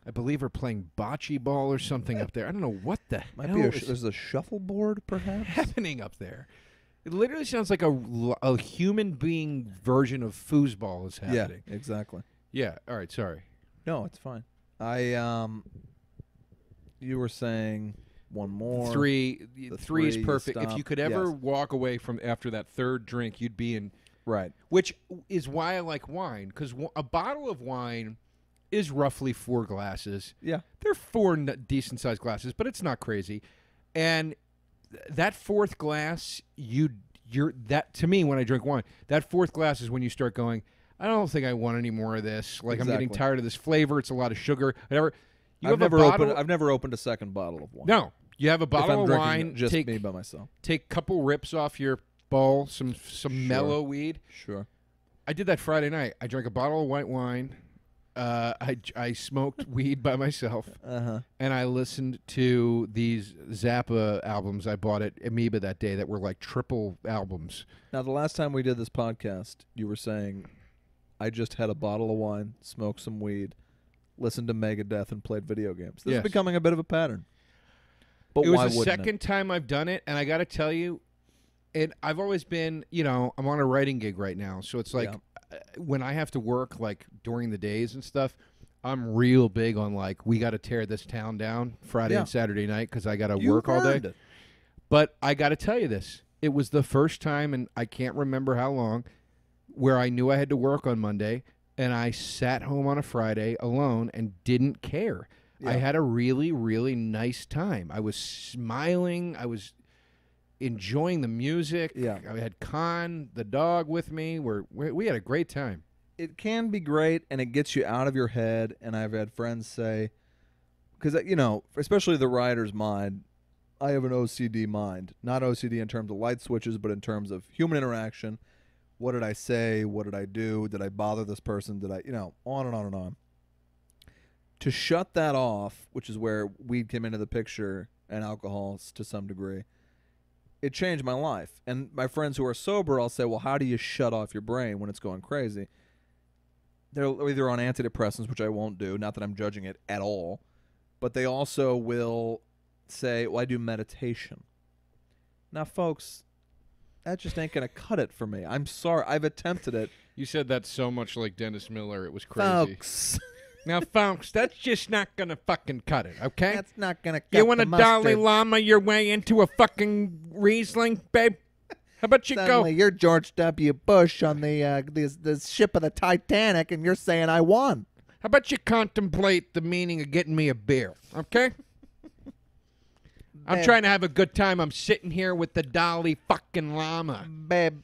I believe, are playing bocce ball or something up there. I don't know what the. Might hell be a, is there's a shuffleboard perhaps happening up there. It literally sounds like a a human being version of foosball is happening. Yeah, exactly. Yeah. All right. Sorry. No, it's fine. I um. You were saying. One more. Three. Three, three is perfect. Stop. If you could ever yes. walk away from after that third drink, you'd be in. Right. Which is why I like wine, because a bottle of wine is roughly four glasses. Yeah. They're four decent-sized glasses, but it's not crazy. And that fourth glass, you, you're that to me when I drink wine, that fourth glass is when you start going, I don't think I want any more of this. Like, exactly. I'm getting tired of this flavor. It's a lot of sugar. Whatever. You I've, never opened, I've never opened a second bottle of wine. No. You have a bottle of wine. Just take, me by myself. Take a couple rips off your bowl, some some sure. mellow weed. Sure. I did that Friday night. I drank a bottle of white wine. Uh, I, I smoked weed by myself. Uh-huh. And I listened to these Zappa albums I bought at Amoeba that day that were like triple albums. Now, the last time we did this podcast, you were saying, I just had a bottle of wine, smoked some weed. listened to Megadeth, and played video games. This yes. is becoming a bit of a pattern. But it why was the second it? time I've done it, and I got to tell you, and I've always been, you know, I'm on a writing gig right now, so it's like yeah. when I have to work, like during the days and stuff, I'm real big on like we got to tear this town down Friday yeah. and Saturday night because I got to work all day. It. But I got to tell you this: it was the first time, and I can't remember how long, where I knew I had to work on Monday, and I sat home on a Friday alone and didn't care. Yeah. I had a really, really nice time. I was smiling. I was enjoying the music. Yeah. I had Khan, the dog, with me. We're, we we had a great time. It can be great, and it gets you out of your head. And I've had friends say, because, you know, especially the writer's mind, I have an O C D mind. Not O C D in terms of light switches, but in terms of human interaction. What did I say? What did I do? Did I bother this person? Did I, you know, on and on and on. To shut that off, which is where weed came into the picture and alcohol to some degree, it changed my life. And my friends who are sober, I'll say, well, how do you shut off your brain when it's going crazy? They're either on antidepressants, which I won't do, not that I'm judging it at all, but they also will say, well, I do meditation. Now, folks, that just ain't going to cut it for me. I'm sorry. I've attempted it. You said that so much like Dennis Miller. It was crazy. Folks. Now, folks, that's just not going to fucking cut it, okay? That's not going to cut it. You want a Dalai Lama your way into a fucking Riesling, babe? How about you Suddenly go? You're George W. Bush on the uh, this, this ship of the Titanic, and you're saying I won. How about you contemplate the meaning of getting me a beer, okay? I'm trying to have a good time. I'm sitting here with the Dalai fucking Lama. Babe.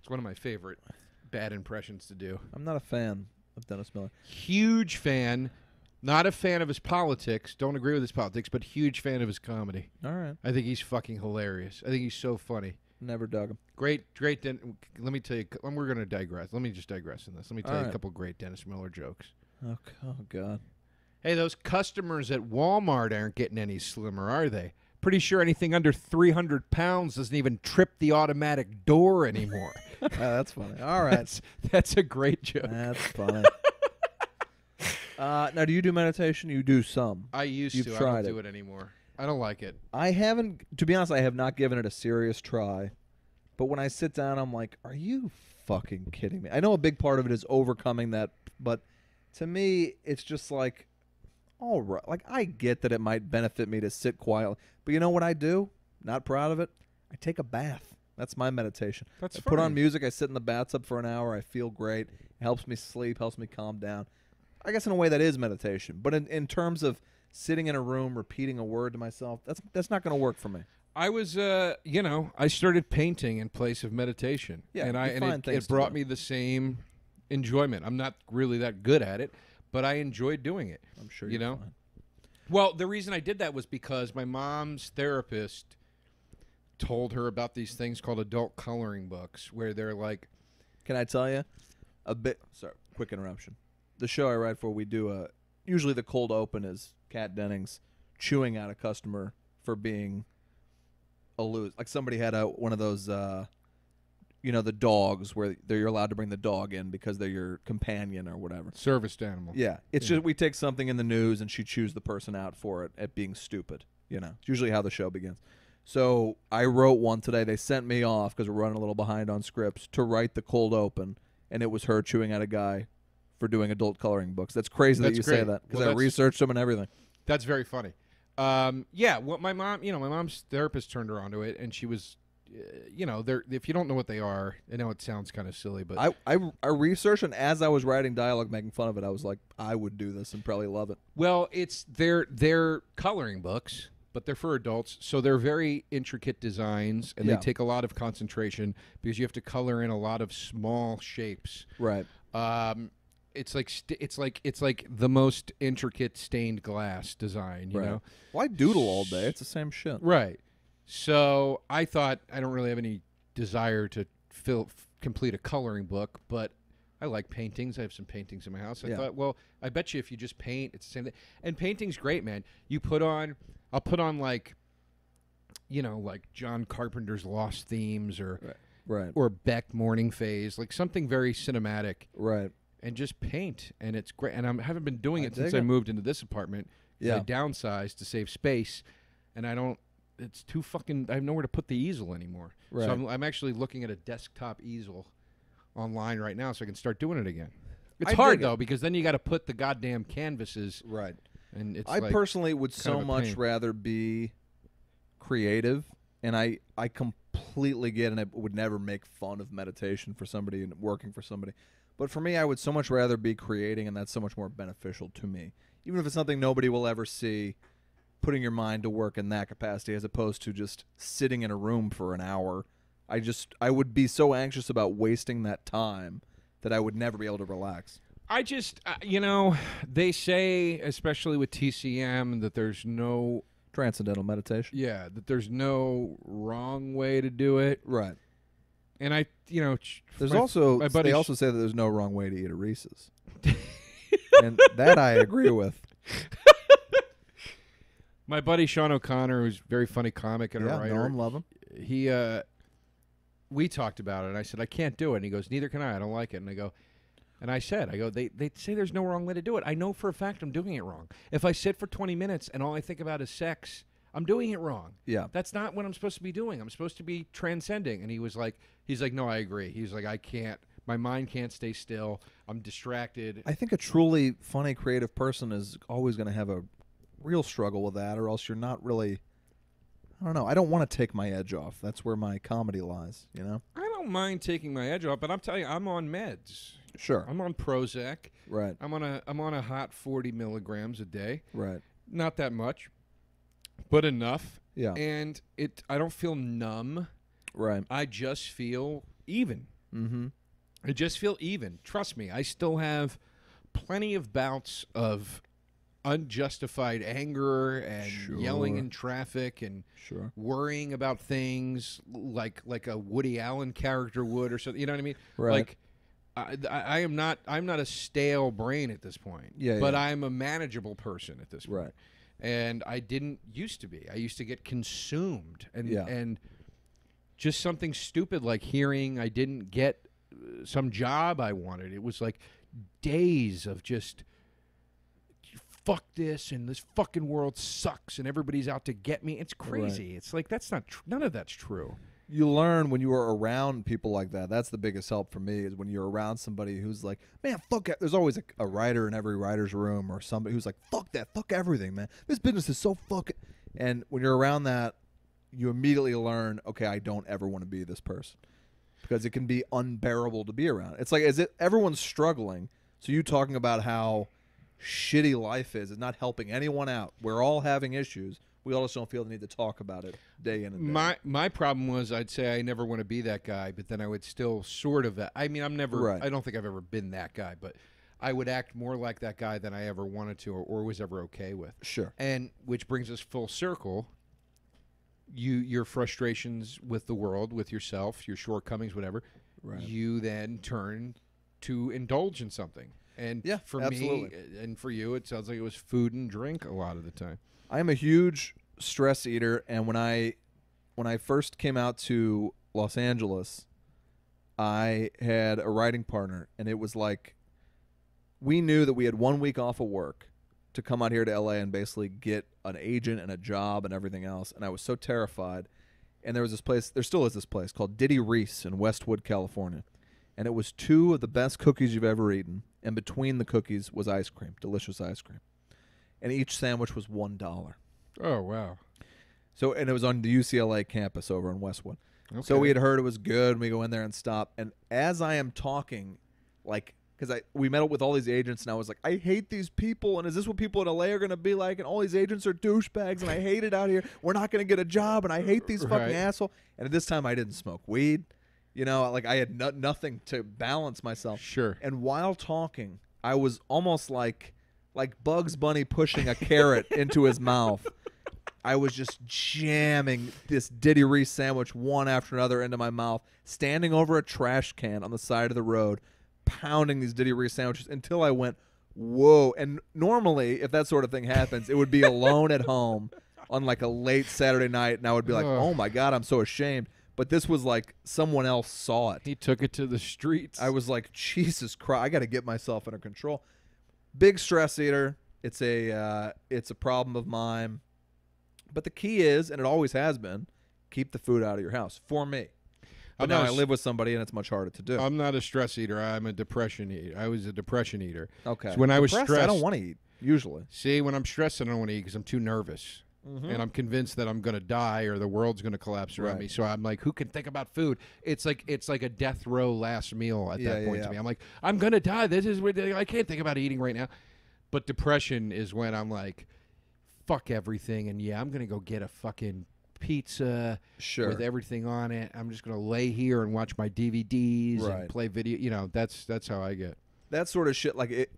It's one of my favorite bad impressions to do. I'm not a fan. Of Dennis Miller. Huge fan. Not a fan of his politics. Don't agree with his politics, but huge fan of his comedy. All right. I think he's fucking hilarious. I think he's so funny. Never dug him. Great, great. Den Let me tell you. We're going to digress. Let me just digress in this. Let me tell All you right. a couple great Dennis Miller jokes. Oh, oh, God. Hey, those customers at Walmart aren't getting any slimmer, are they? Pretty sure anything under three hundred pounds doesn't even trip the automatic door anymore. Oh, that's funny. All right. That's, that's a great joke. That's funny. uh, now, do you do meditation? You do some. I used You've to. Tried I don't it. do it anymore. I don't like it. I haven't, to be honest, I have not given it a serious try. But when I sit down, I'm like, are you fucking kidding me? I know a big part of it is overcoming that. But to me, it's just like, all right. Like, I get that it might benefit me to sit quietly. But you know what I do? Not proud of it. I take a bath. That's my meditation. That's I funny. Put on music. I sit in the bathtub for an hour. I feel great. It helps me sleep. Helps me calm down. I guess in a way that is meditation. But in, in terms of sitting in a room, repeating a word to myself, that's that's not going to work for me. I was, uh, you know, I started painting in place of meditation. Yeah, and I and it, it brought me the same enjoyment. I'm not really that good at it, but I enjoyed doing it. I'm sure you know. Fine. Well, the reason I did that was because my mom's therapist told her about these things called adult coloring books where they're like, can I tell you a bit, sorry, quick interruption. The show I write for, we do a, usually the cold open is Kat Dennings chewing out a customer for being a loser. Like somebody had a, one of those, uh, you know, the dogs where they're, you're allowed to bring the dog in because they're your companion or whatever. Service animal. Yeah. It's yeah. just, we take something in the news and she chews the person out for it at being stupid. You know, it's usually how the show begins. So I wrote one today. They sent me off because we're running a little behind on scripts to write the cold open, and it was her chewing at a guy for doing adult coloring books. That's crazy that's that you great. say that because well, I researched them and everything. That's very funny. Um, yeah, well, my mom, you know, my mom's therapist turned her onto it, and she was, uh, you know, they're, if you don't know what they are, I know it sounds kind of silly, but I, I, I researched, and as I was writing dialogue, making fun of it, I was like, I would do this and probably love it. Well, it's they're they're coloring books. But they're for adults, so they're very intricate designs, and yeah. they take a lot of concentration because you have to color in a lot of small shapes. Right. Um, it's like st it's like it's like the most intricate stained glass design. You right. know. Well, I doodle all day. It's the same shit. Right. So I thought I don't really have any desire to fill complete a coloring book, but I like paintings. I have some paintings in my house. I yeah. thought, well, I bet you if you just paint, it's the same thing. And painting's great, man. You put on. I'll put on like, you know, like John Carpenter's Lost Themes or, right. Right. or Beck Morning Phase, like something very cinematic, right? and just paint, and it's great. And I haven't been doing I it since it. I moved into this apartment. Yeah, I downsized to save space, and I don't. It's too fucking. I have nowhere to put the easel anymore. Right. So I'm, I'm actually looking at a desktop easel online right now, so I can start doing it again. It's I hard though it. because then you got to put the goddamn canvases right. And it's I like personally would so much pain. rather be creative, and I I completely get, and I would never make fun of meditation for somebody and working for somebody, but for me, I would so much rather be creating, and that's so much more beneficial to me. Even if it's something nobody will ever see, putting your mind to work in that capacity as opposed to just sitting in a room for an hour, I just I would be so anxious about wasting that time that I would never be able to relax. I just, uh, you know, they say, especially with T C M, that there's no... Transcendental meditation. Yeah, that there's no wrong way to do it. Right. And I, you know... There's my, also... My they also say that there's no wrong way to eat a Reese's. And that I agree with. My buddy Sean O'Connor, who's a very funny comic and yeah, a writer... Yeah, know him, love him. He, uh... We talked about it, and I said, I can't do it. And he goes, neither can I. I don't like it. And I go... And I said, I go, they, they say there's no wrong way to do it. I know for a fact I'm doing it wrong. If I sit for twenty minutes and all I think about is sex, I'm doing it wrong. Yeah. That's not what I'm supposed to be doing. I'm supposed to be transcending. And he was like, he's like, no, I agree. He's like, I can't, my mind can't stay still. I'm distracted. I think a truly funny, creative person is always going to have a real struggle with that, or else you're not really, I don't know. I don't want to take my edge off. That's where my comedy lies, you know? I don't mind taking my edge off, but I'm telling you, I'm on meds. Sure. I'm on Prozac. Right. I'm on a I'm on a hot forty milligrams a day. Right. Not that much, but enough. Yeah. And it I don't feel numb. Right. I just feel even. Mm-hmm. I just feel even. Trust me, I still have plenty of bouts of unjustified anger and sure. yelling in traffic and sure. worrying about things like like a Woody Allen character would or something. You know what I mean? Right. Like I, I am not. I'm not a stale brain at this point. Yeah, but yeah. I'm a manageable person at this point. Right. And I didn't used to be. I used to get consumed, and yeah. and just something stupid like hearing I didn't get some job I wanted. It was like days of just fuck this, and this fucking world sucks, and everybody's out to get me. It's crazy. Right. It's like that's not. Tr none of that's true. You learn when you are around people like that. That's the biggest help for me, is when you're around somebody who's like, man, fuck it. There's always a, a writer in every writer's room, or somebody who's like, fuck that. Fuck everything, man. This business is so fucking. And when you're around that, you immediately learn, okay, I don't ever want to be this person, because it can be unbearable to be around. It's like as if everyone's struggling. So you talking about how shitty life is, is not helping anyone out. We're all having issues. We all just don't feel the need to talk about it day in and day out. My, my problem was I'd say I never want to be that guy, but then I would still sort of... I mean, I'm never... Right. I don't think I've ever been that guy, but I would act more like that guy than I ever wanted to or, or was ever okay with. Sure. And which brings us full circle. You Your frustrations with the world, with yourself, your shortcomings, whatever, right. you then turn to indulge in something. And yeah, for absolutely. me and for you, it sounds like it was food and drink a lot of the time. I'm a huge stress eater, and when I when I first came out to Los Angeles, I had a writing partner, and it was like we knew that we had one week off of work to come out here to L A and basically get an agent and a job and everything else, and I was so terrified. And there was this place, there still is this place, called Diddy Reese in Westwood, California, and it was two of the best cookies you've ever eaten, and between the cookies was ice cream, delicious ice cream. And each sandwich was one dollar. Oh wow! So and it was on the U C L A campus over in Westwood. Okay. So we had heard it was good, and we go in there and stop. And as I am talking, like, because I we met up with all these agents, and I was like, I hate these people, and is this what people in L A are going to be like? And all these agents are douchebags, and I hate it out here. We're not going to get a job, and I hate these right. fucking assholes. And at this time, I didn't smoke weed. You know, like I had no, nothing to balance myself. Sure. And while talking, I was almost like. Like Bugs Bunny pushing a carrot into his mouth. I was just jamming this Diddy Reese sandwich one after another into my mouth, standing over a trash can on the side of the road, pounding these Diddy Reese sandwiches until I went, whoa. And normally, if that sort of thing happens, it would be alone at home on like a late Saturday night, and I would be like, oh my God, I'm so ashamed. But this was like someone else saw it. He took it to the streets. I was like, Jesus Christ, I got to get myself under control. Big stress eater. It's a uh, it's a problem of mine. But the key is, and it always has been, keep the food out of your house. For me. But now I live with somebody, and it's much harder to do. I'm not a stress eater. I'm a depression eater. I was a depression eater. Okay. So when Depressed, I was stressed, I don't want to eat usually. See, when I'm stressed, I don't want to eat because I'm too nervous. Mm-hmm. And I'm convinced that I'm going to die or the world's going to collapse around right. me. So I'm like, who can think about food? It's like it's like a death row last meal at yeah, that point yeah, yeah. to me. I'm like, I'm going to die. This is weird. I can't think about eating right now. But depression is when I'm like, fuck everything. And yeah, I'm going to go get a fucking pizza sure. with everything on it. I'm just going to lay here and watch my D V Ds right. and play video. You know, that's that's how I get. That sort of shit, like it.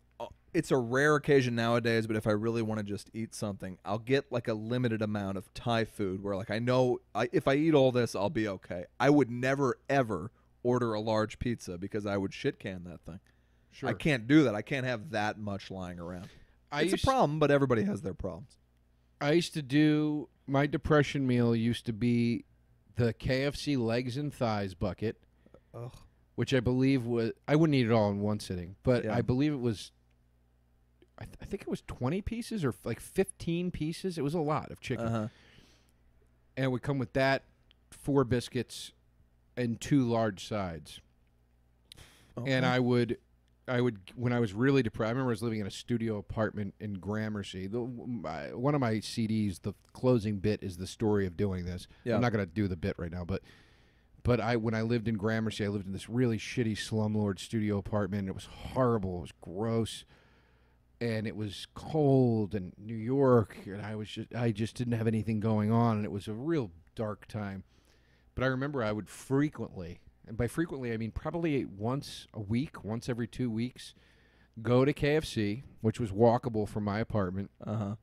It's a rare occasion nowadays, but if I really want to just eat something, I'll get like a limited amount of Thai food where like I know I, if I eat all this, I'll be okay. I would never, ever order a large pizza because I would shit can that thing. Sure. I can't do that. I can't have that much lying around. I it's a problem, but everybody has their problems. I used to do, my depression meal used to be the K F C legs and thighs bucket, Ugh. which I believe was, I wouldn't eat it all in one sitting, but yeah. I believe it was I, th I think it was twenty pieces or like fifteen pieces. It was a lot of chicken. Uh-huh. And it would come with that, four biscuits, and two large sides. Okay. And I would, I would when I was really depressed, I remember I was living in a studio apartment in Gramercy. The, my, one of my C Ds, the closing bit is the story of doing this. Yeah. I'm not going to do the bit right now, but... But I, when I lived in Gramercy, I lived in this really shitty slumlord studio apartment. It was horrible. It was gross. And it was cold in New York, and I was just, I just didn't have anything going on, and it was a real dark time. But I remember I would frequently, and by frequently I mean probably once a week, once every two weeks, go to K F C, which was walkable from my apartment. Uh-huh.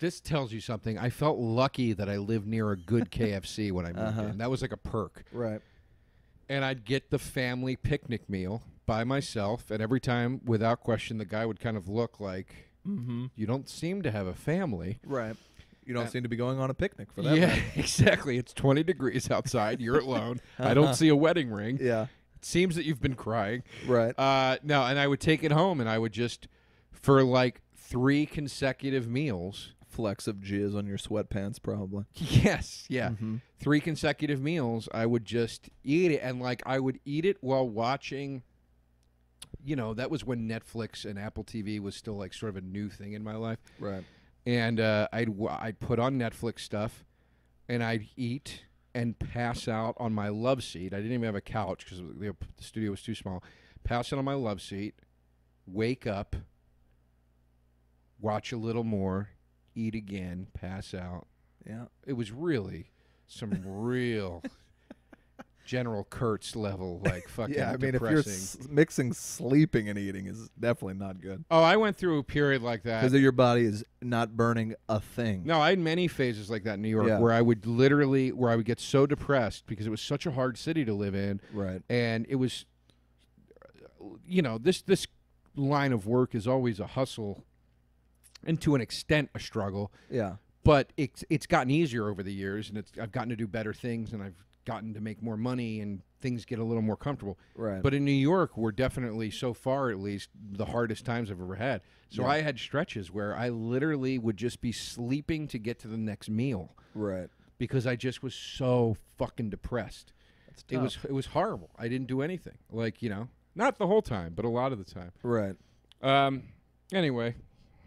This tells you something. I felt lucky that I lived near a good K F C when I moved uh-huh. in. That was like a perk. Right. And I'd get the family picnic meal by myself, and every time, without question, the guy would kind of look like, mm-hmm. you don't seem to have a family. Right. You don't uh, seem to be going on a picnic for that. Yeah, matter. Exactly. It's twenty degrees outside. You're alone. Uh-huh. I don't see a wedding ring. Yeah. It seems that you've been crying. Right. Uh, no, and I would take it home, and I would just, for like three consecutive meals. Flecks of jizz on your sweatpants, probably. Yes, yeah. Mm-hmm. Three consecutive meals, I would just eat it, and like I would eat it while watching... You know, that was when Netflix and Apple T V was still like sort of a new thing in my life. Right. And uh, I'd, w I'd put on Netflix stuff, and I'd eat and pass out on my love seat. I didn't even have a couch because the studio was too small. Pass out on my love seat, wake up, watch a little more, eat again, pass out. Yeah. It was really some real... General Kurtz level, like fucking yeah, I mean, depressing. If you're s mixing sleeping and eating is definitely not good. Oh, I went through a period like that. Because your body is not burning a thing. No, I had many phases like that in New York yeah. where I would literally, where I would get so depressed because it was such a hard city to live in. Right. And it was, you know, this, this line of work is always a hustle and to an extent a struggle. Yeah. But it's, it's gotten easier over the years, and it's, I've gotten to do better things, and I've gotten to make more money, and things get a little more comfortable. Right. But in New York, we're definitely, so far at least, the hardest times I've ever had. So yeah. I had stretches where I literally would just be sleeping to get to the next meal. Right. Because I just was so fucking depressed. That's tough. It was, it was horrible. I didn't do anything. Like, you know, not the whole time, but a lot of the time. Right. Um. Anyway.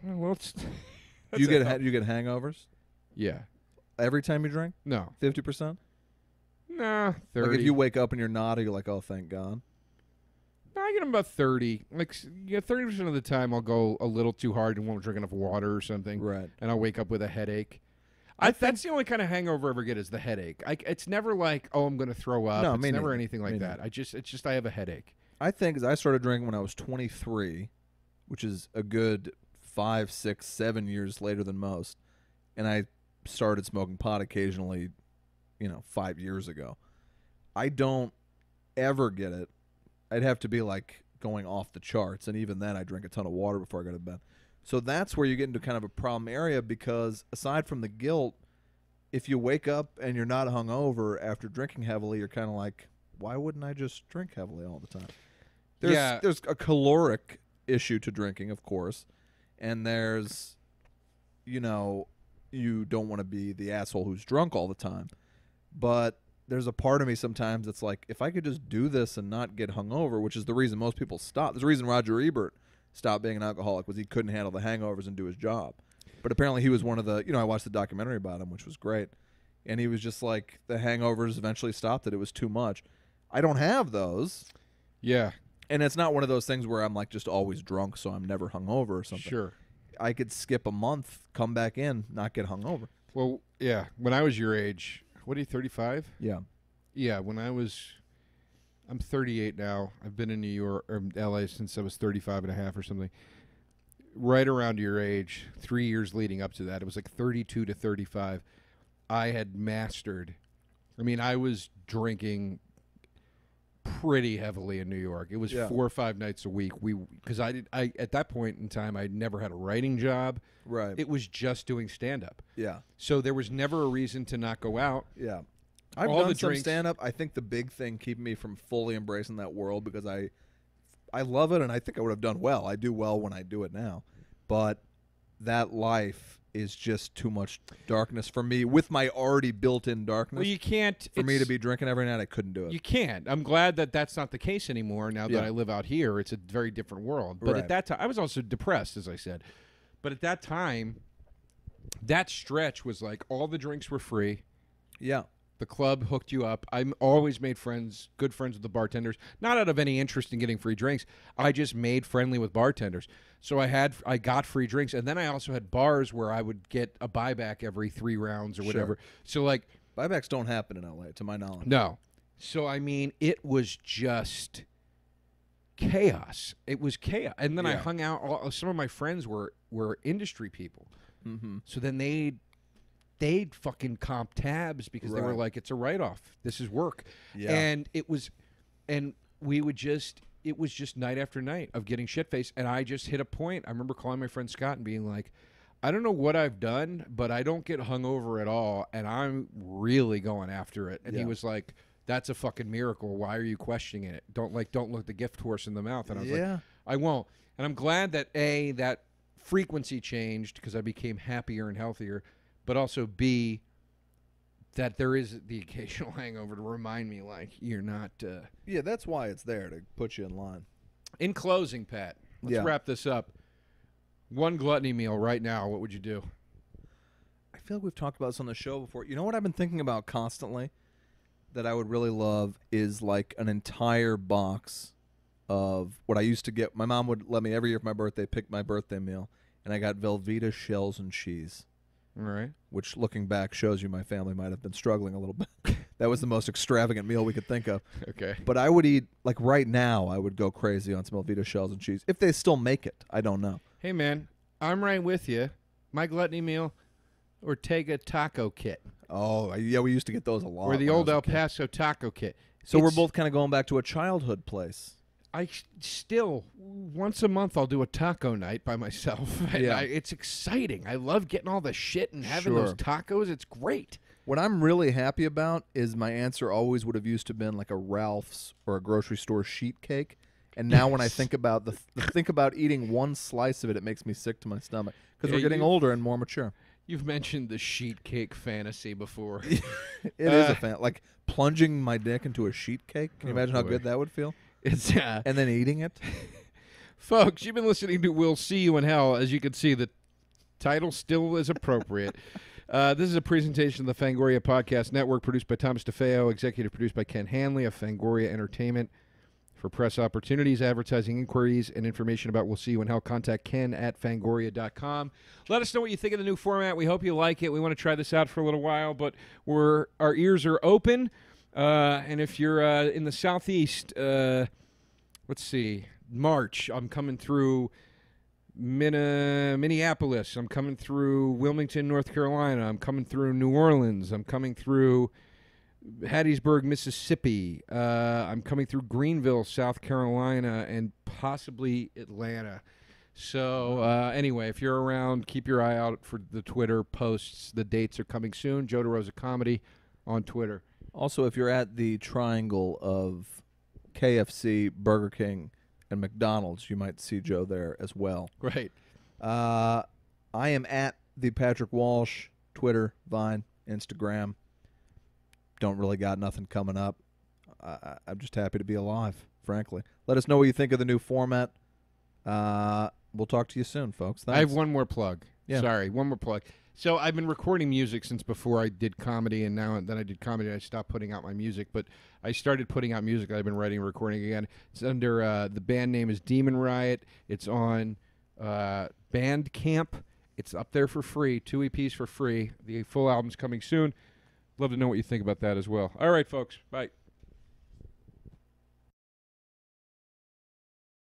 Well, it's, do you get, you get hangovers? Yeah. Every time you drink? No. fifty percent? Nah, thirty. Like if you wake up and you're naughty, you're like, oh, thank God. Nah, I get them about thirty. Like, yeah, thirty percent of the time I'll go a little too hard and won't drink enough water or something. Right. And I'll wake up with a headache. I, I that's the only kind of hangover I ever get is the headache. I, it's never like, oh, I'm going to throw up. No, it's never anything like that. I just, it's just I have a headache. I think I started drinking when I was twenty-three, which is a good five, six, seven years later than most. And I started smoking pot occasionally, you know, five years ago. I don't ever get it. I'd have to be like going off the charts, and even then I drink a ton of water before I go to bed. So that's where you get into kind of a problem area, because aside from the guilt, if you wake up and you're not hungover after drinking heavily, you're kind of like, why wouldn't I just drink heavily all the time? There's, yeah. there's a caloric issue to drinking, of course, and there's, you know, you don't want to be the asshole who's drunk all the time, but there's a part of me sometimes that's like, if I could just do this and not get hungover, which is the reason most people stop. There's a reason Roger Ebert stopped being an alcoholic, was he couldn't handle the hangovers and do his job. But apparently he was one of the, you know, I watched the documentary about him, which was great, and he was just like, the hangovers eventually stopped it. It was too much. I don't have those. Yeah. And it's not one of those things where I'm like just always drunk, so I'm never hungover or something. Sure. I could skip a month, come back in, not get hungover. Well, yeah. When I was your age, what are you, thirty-five? Yeah. Yeah. When I was, I'm thirty-eight now. I've been in New York or L A since I was thirty-five and a half or something. Right around your age, three years leading up to that, it was like thirty-two to thirty-five. I had mastered. I mean, I was drinking pretty heavily in New York. It was yeah. four or five nights a week. We because I did I at that point in time I'd never had a writing job. Right. It was just doing stand up. Yeah. So there was never a reason to not go out. Yeah. I've All done the some drinks. stand up. I think the big thing keeping me from fully embracing that world, because I I love it and I think I would have done well. I do well when I do it now. But that life is just too much darkness for me with my already built-in darkness. Well, you can't... For me to be drinking every night, I couldn't do it. You can't. I'm glad that that's not the case anymore now yeah. that I live out here. It's a very different world. But right. at that time, I was also depressed, as I said. But at that time, that stretch was like all the drinks were free. Yeah. The club hooked you up. I always made friends, good friends with the bartenders. Not out of any interest in getting free drinks. I just made friendly with bartenders. So I had, I got free drinks, and then I also had bars where I would get a buyback every three rounds or whatever. Sure. So like buybacks don't happen in L A, to my knowledge. No. So I mean, it was just chaos. It was chaos, and then yeah. I hung out. All, some of my friends were were industry people, mm-hmm. so then they. They'd fucking comp tabs because right. they were like, it's a write-off. This is work. Yeah. And it was, and we would just, it was just night after night of getting shit-faced. And I just hit a point. I remember calling my friend Scott and being like, I don't know what I've done, but I don't get hungover at all. And I'm really going after it. And yeah. he was like, that's a fucking miracle. Why are you questioning it? Don't like, don't look the gift horse in the mouth. And I was yeah. like, I won't. And I'm glad that A, that frequency changed because I became happier and healthier. But also, B, that there is the occasional hangover to remind me, like, you're not... Uh... Yeah, that's why it's there, to put you in line. In closing, Pat, let's yeah. wrap this up. One gluttony meal right now, what would you do? I feel like we've talked about this on the show before. You know what I've been thinking about constantly that I would really love is, like, an entire box of what I used to get. My mom would let me, every year for my birthday, pick my birthday meal, and I got Velveeta shells and cheese. Right. Which, looking back, shows you my family might have been struggling a little bit. That was the most extravagant meal we could think of. Okay. But I would eat, like right now, I would go crazy on some Velveeta shells and cheese. If they still make it, I don't know. Hey, man, I'm right with you. My gluttony meal, Ortega taco kit. Oh, yeah, we used to get those a lot. Or the old El Paso taco kit. So it's, we're both kind of going back to a childhood place. I still, once a month, I'll do a taco night by myself. Yeah. I, it's exciting. I love getting all the shit and having sure. those tacos. It's great. What I'm really happy about is my answer always would have used to have been like a Ralph's or a grocery store sheet cake. And now yes. when I think about the, the think about eating one slice of it, it makes me sick to my stomach because yeah, we're getting older and more mature. You've mentioned the sheet cake fantasy before. It uh, is a fan. Like plunging my dick into a sheet cake. Can you oh imagine boy. how good that would feel? It's, uh, and then eating it. Folks, you've been listening to We'll See You in Hell. As you can see, the title still is appropriate. uh, this is a presentation of the Fangoria Podcast Network, produced by Thomas DeFeo, executive produced by Ken Hanley of Fangoria Entertainment. For press opportunities, advertising inquiries, and information about We'll See You in Hell, contact Ken at fangoria dot com. Let us know what you think of the new format. We hope you like it. We want to try this out for a little while, but we're our ears are open. Uh, and if you're uh, in the southeast, uh, let's see, March, I'm coming through Min uh, Minneapolis. I'm coming through Wilmington, North Carolina. I'm coming through New Orleans. I'm coming through Hattiesburg, Mississippi. Uh, I'm coming through Greenville, South Carolina, and possibly Atlanta. So uh, anyway, if you're around, keep your eye out for the Twitter posts. The dates are coming soon. Joe DeRosa Comedy on Twitter. Also, if you're at the triangle of K F C, Burger King, and McDonald's, you might see Joe there as well. Right. Uh, I am at the Patrick Walsh, Twitter, Vine, Instagram. Don't really got nothing coming up. I, I'm just happy to be alive, frankly. Let us know what you think of the new format. Uh, we'll talk to you soon, folks. Thanks. I have one more plug. Yeah. Sorry, one more plug. So I've been recording music since before I did comedy, and now and then I did comedy, and I stopped putting out my music. But I started putting out music that I've been writing and recording again. It's under, uh, the band name is Demon Riot. It's on uh, Bandcamp. It's up there for free, two E Ps for free. The full album's coming soon. Love to know what you think about that as well. All right, folks. Bye.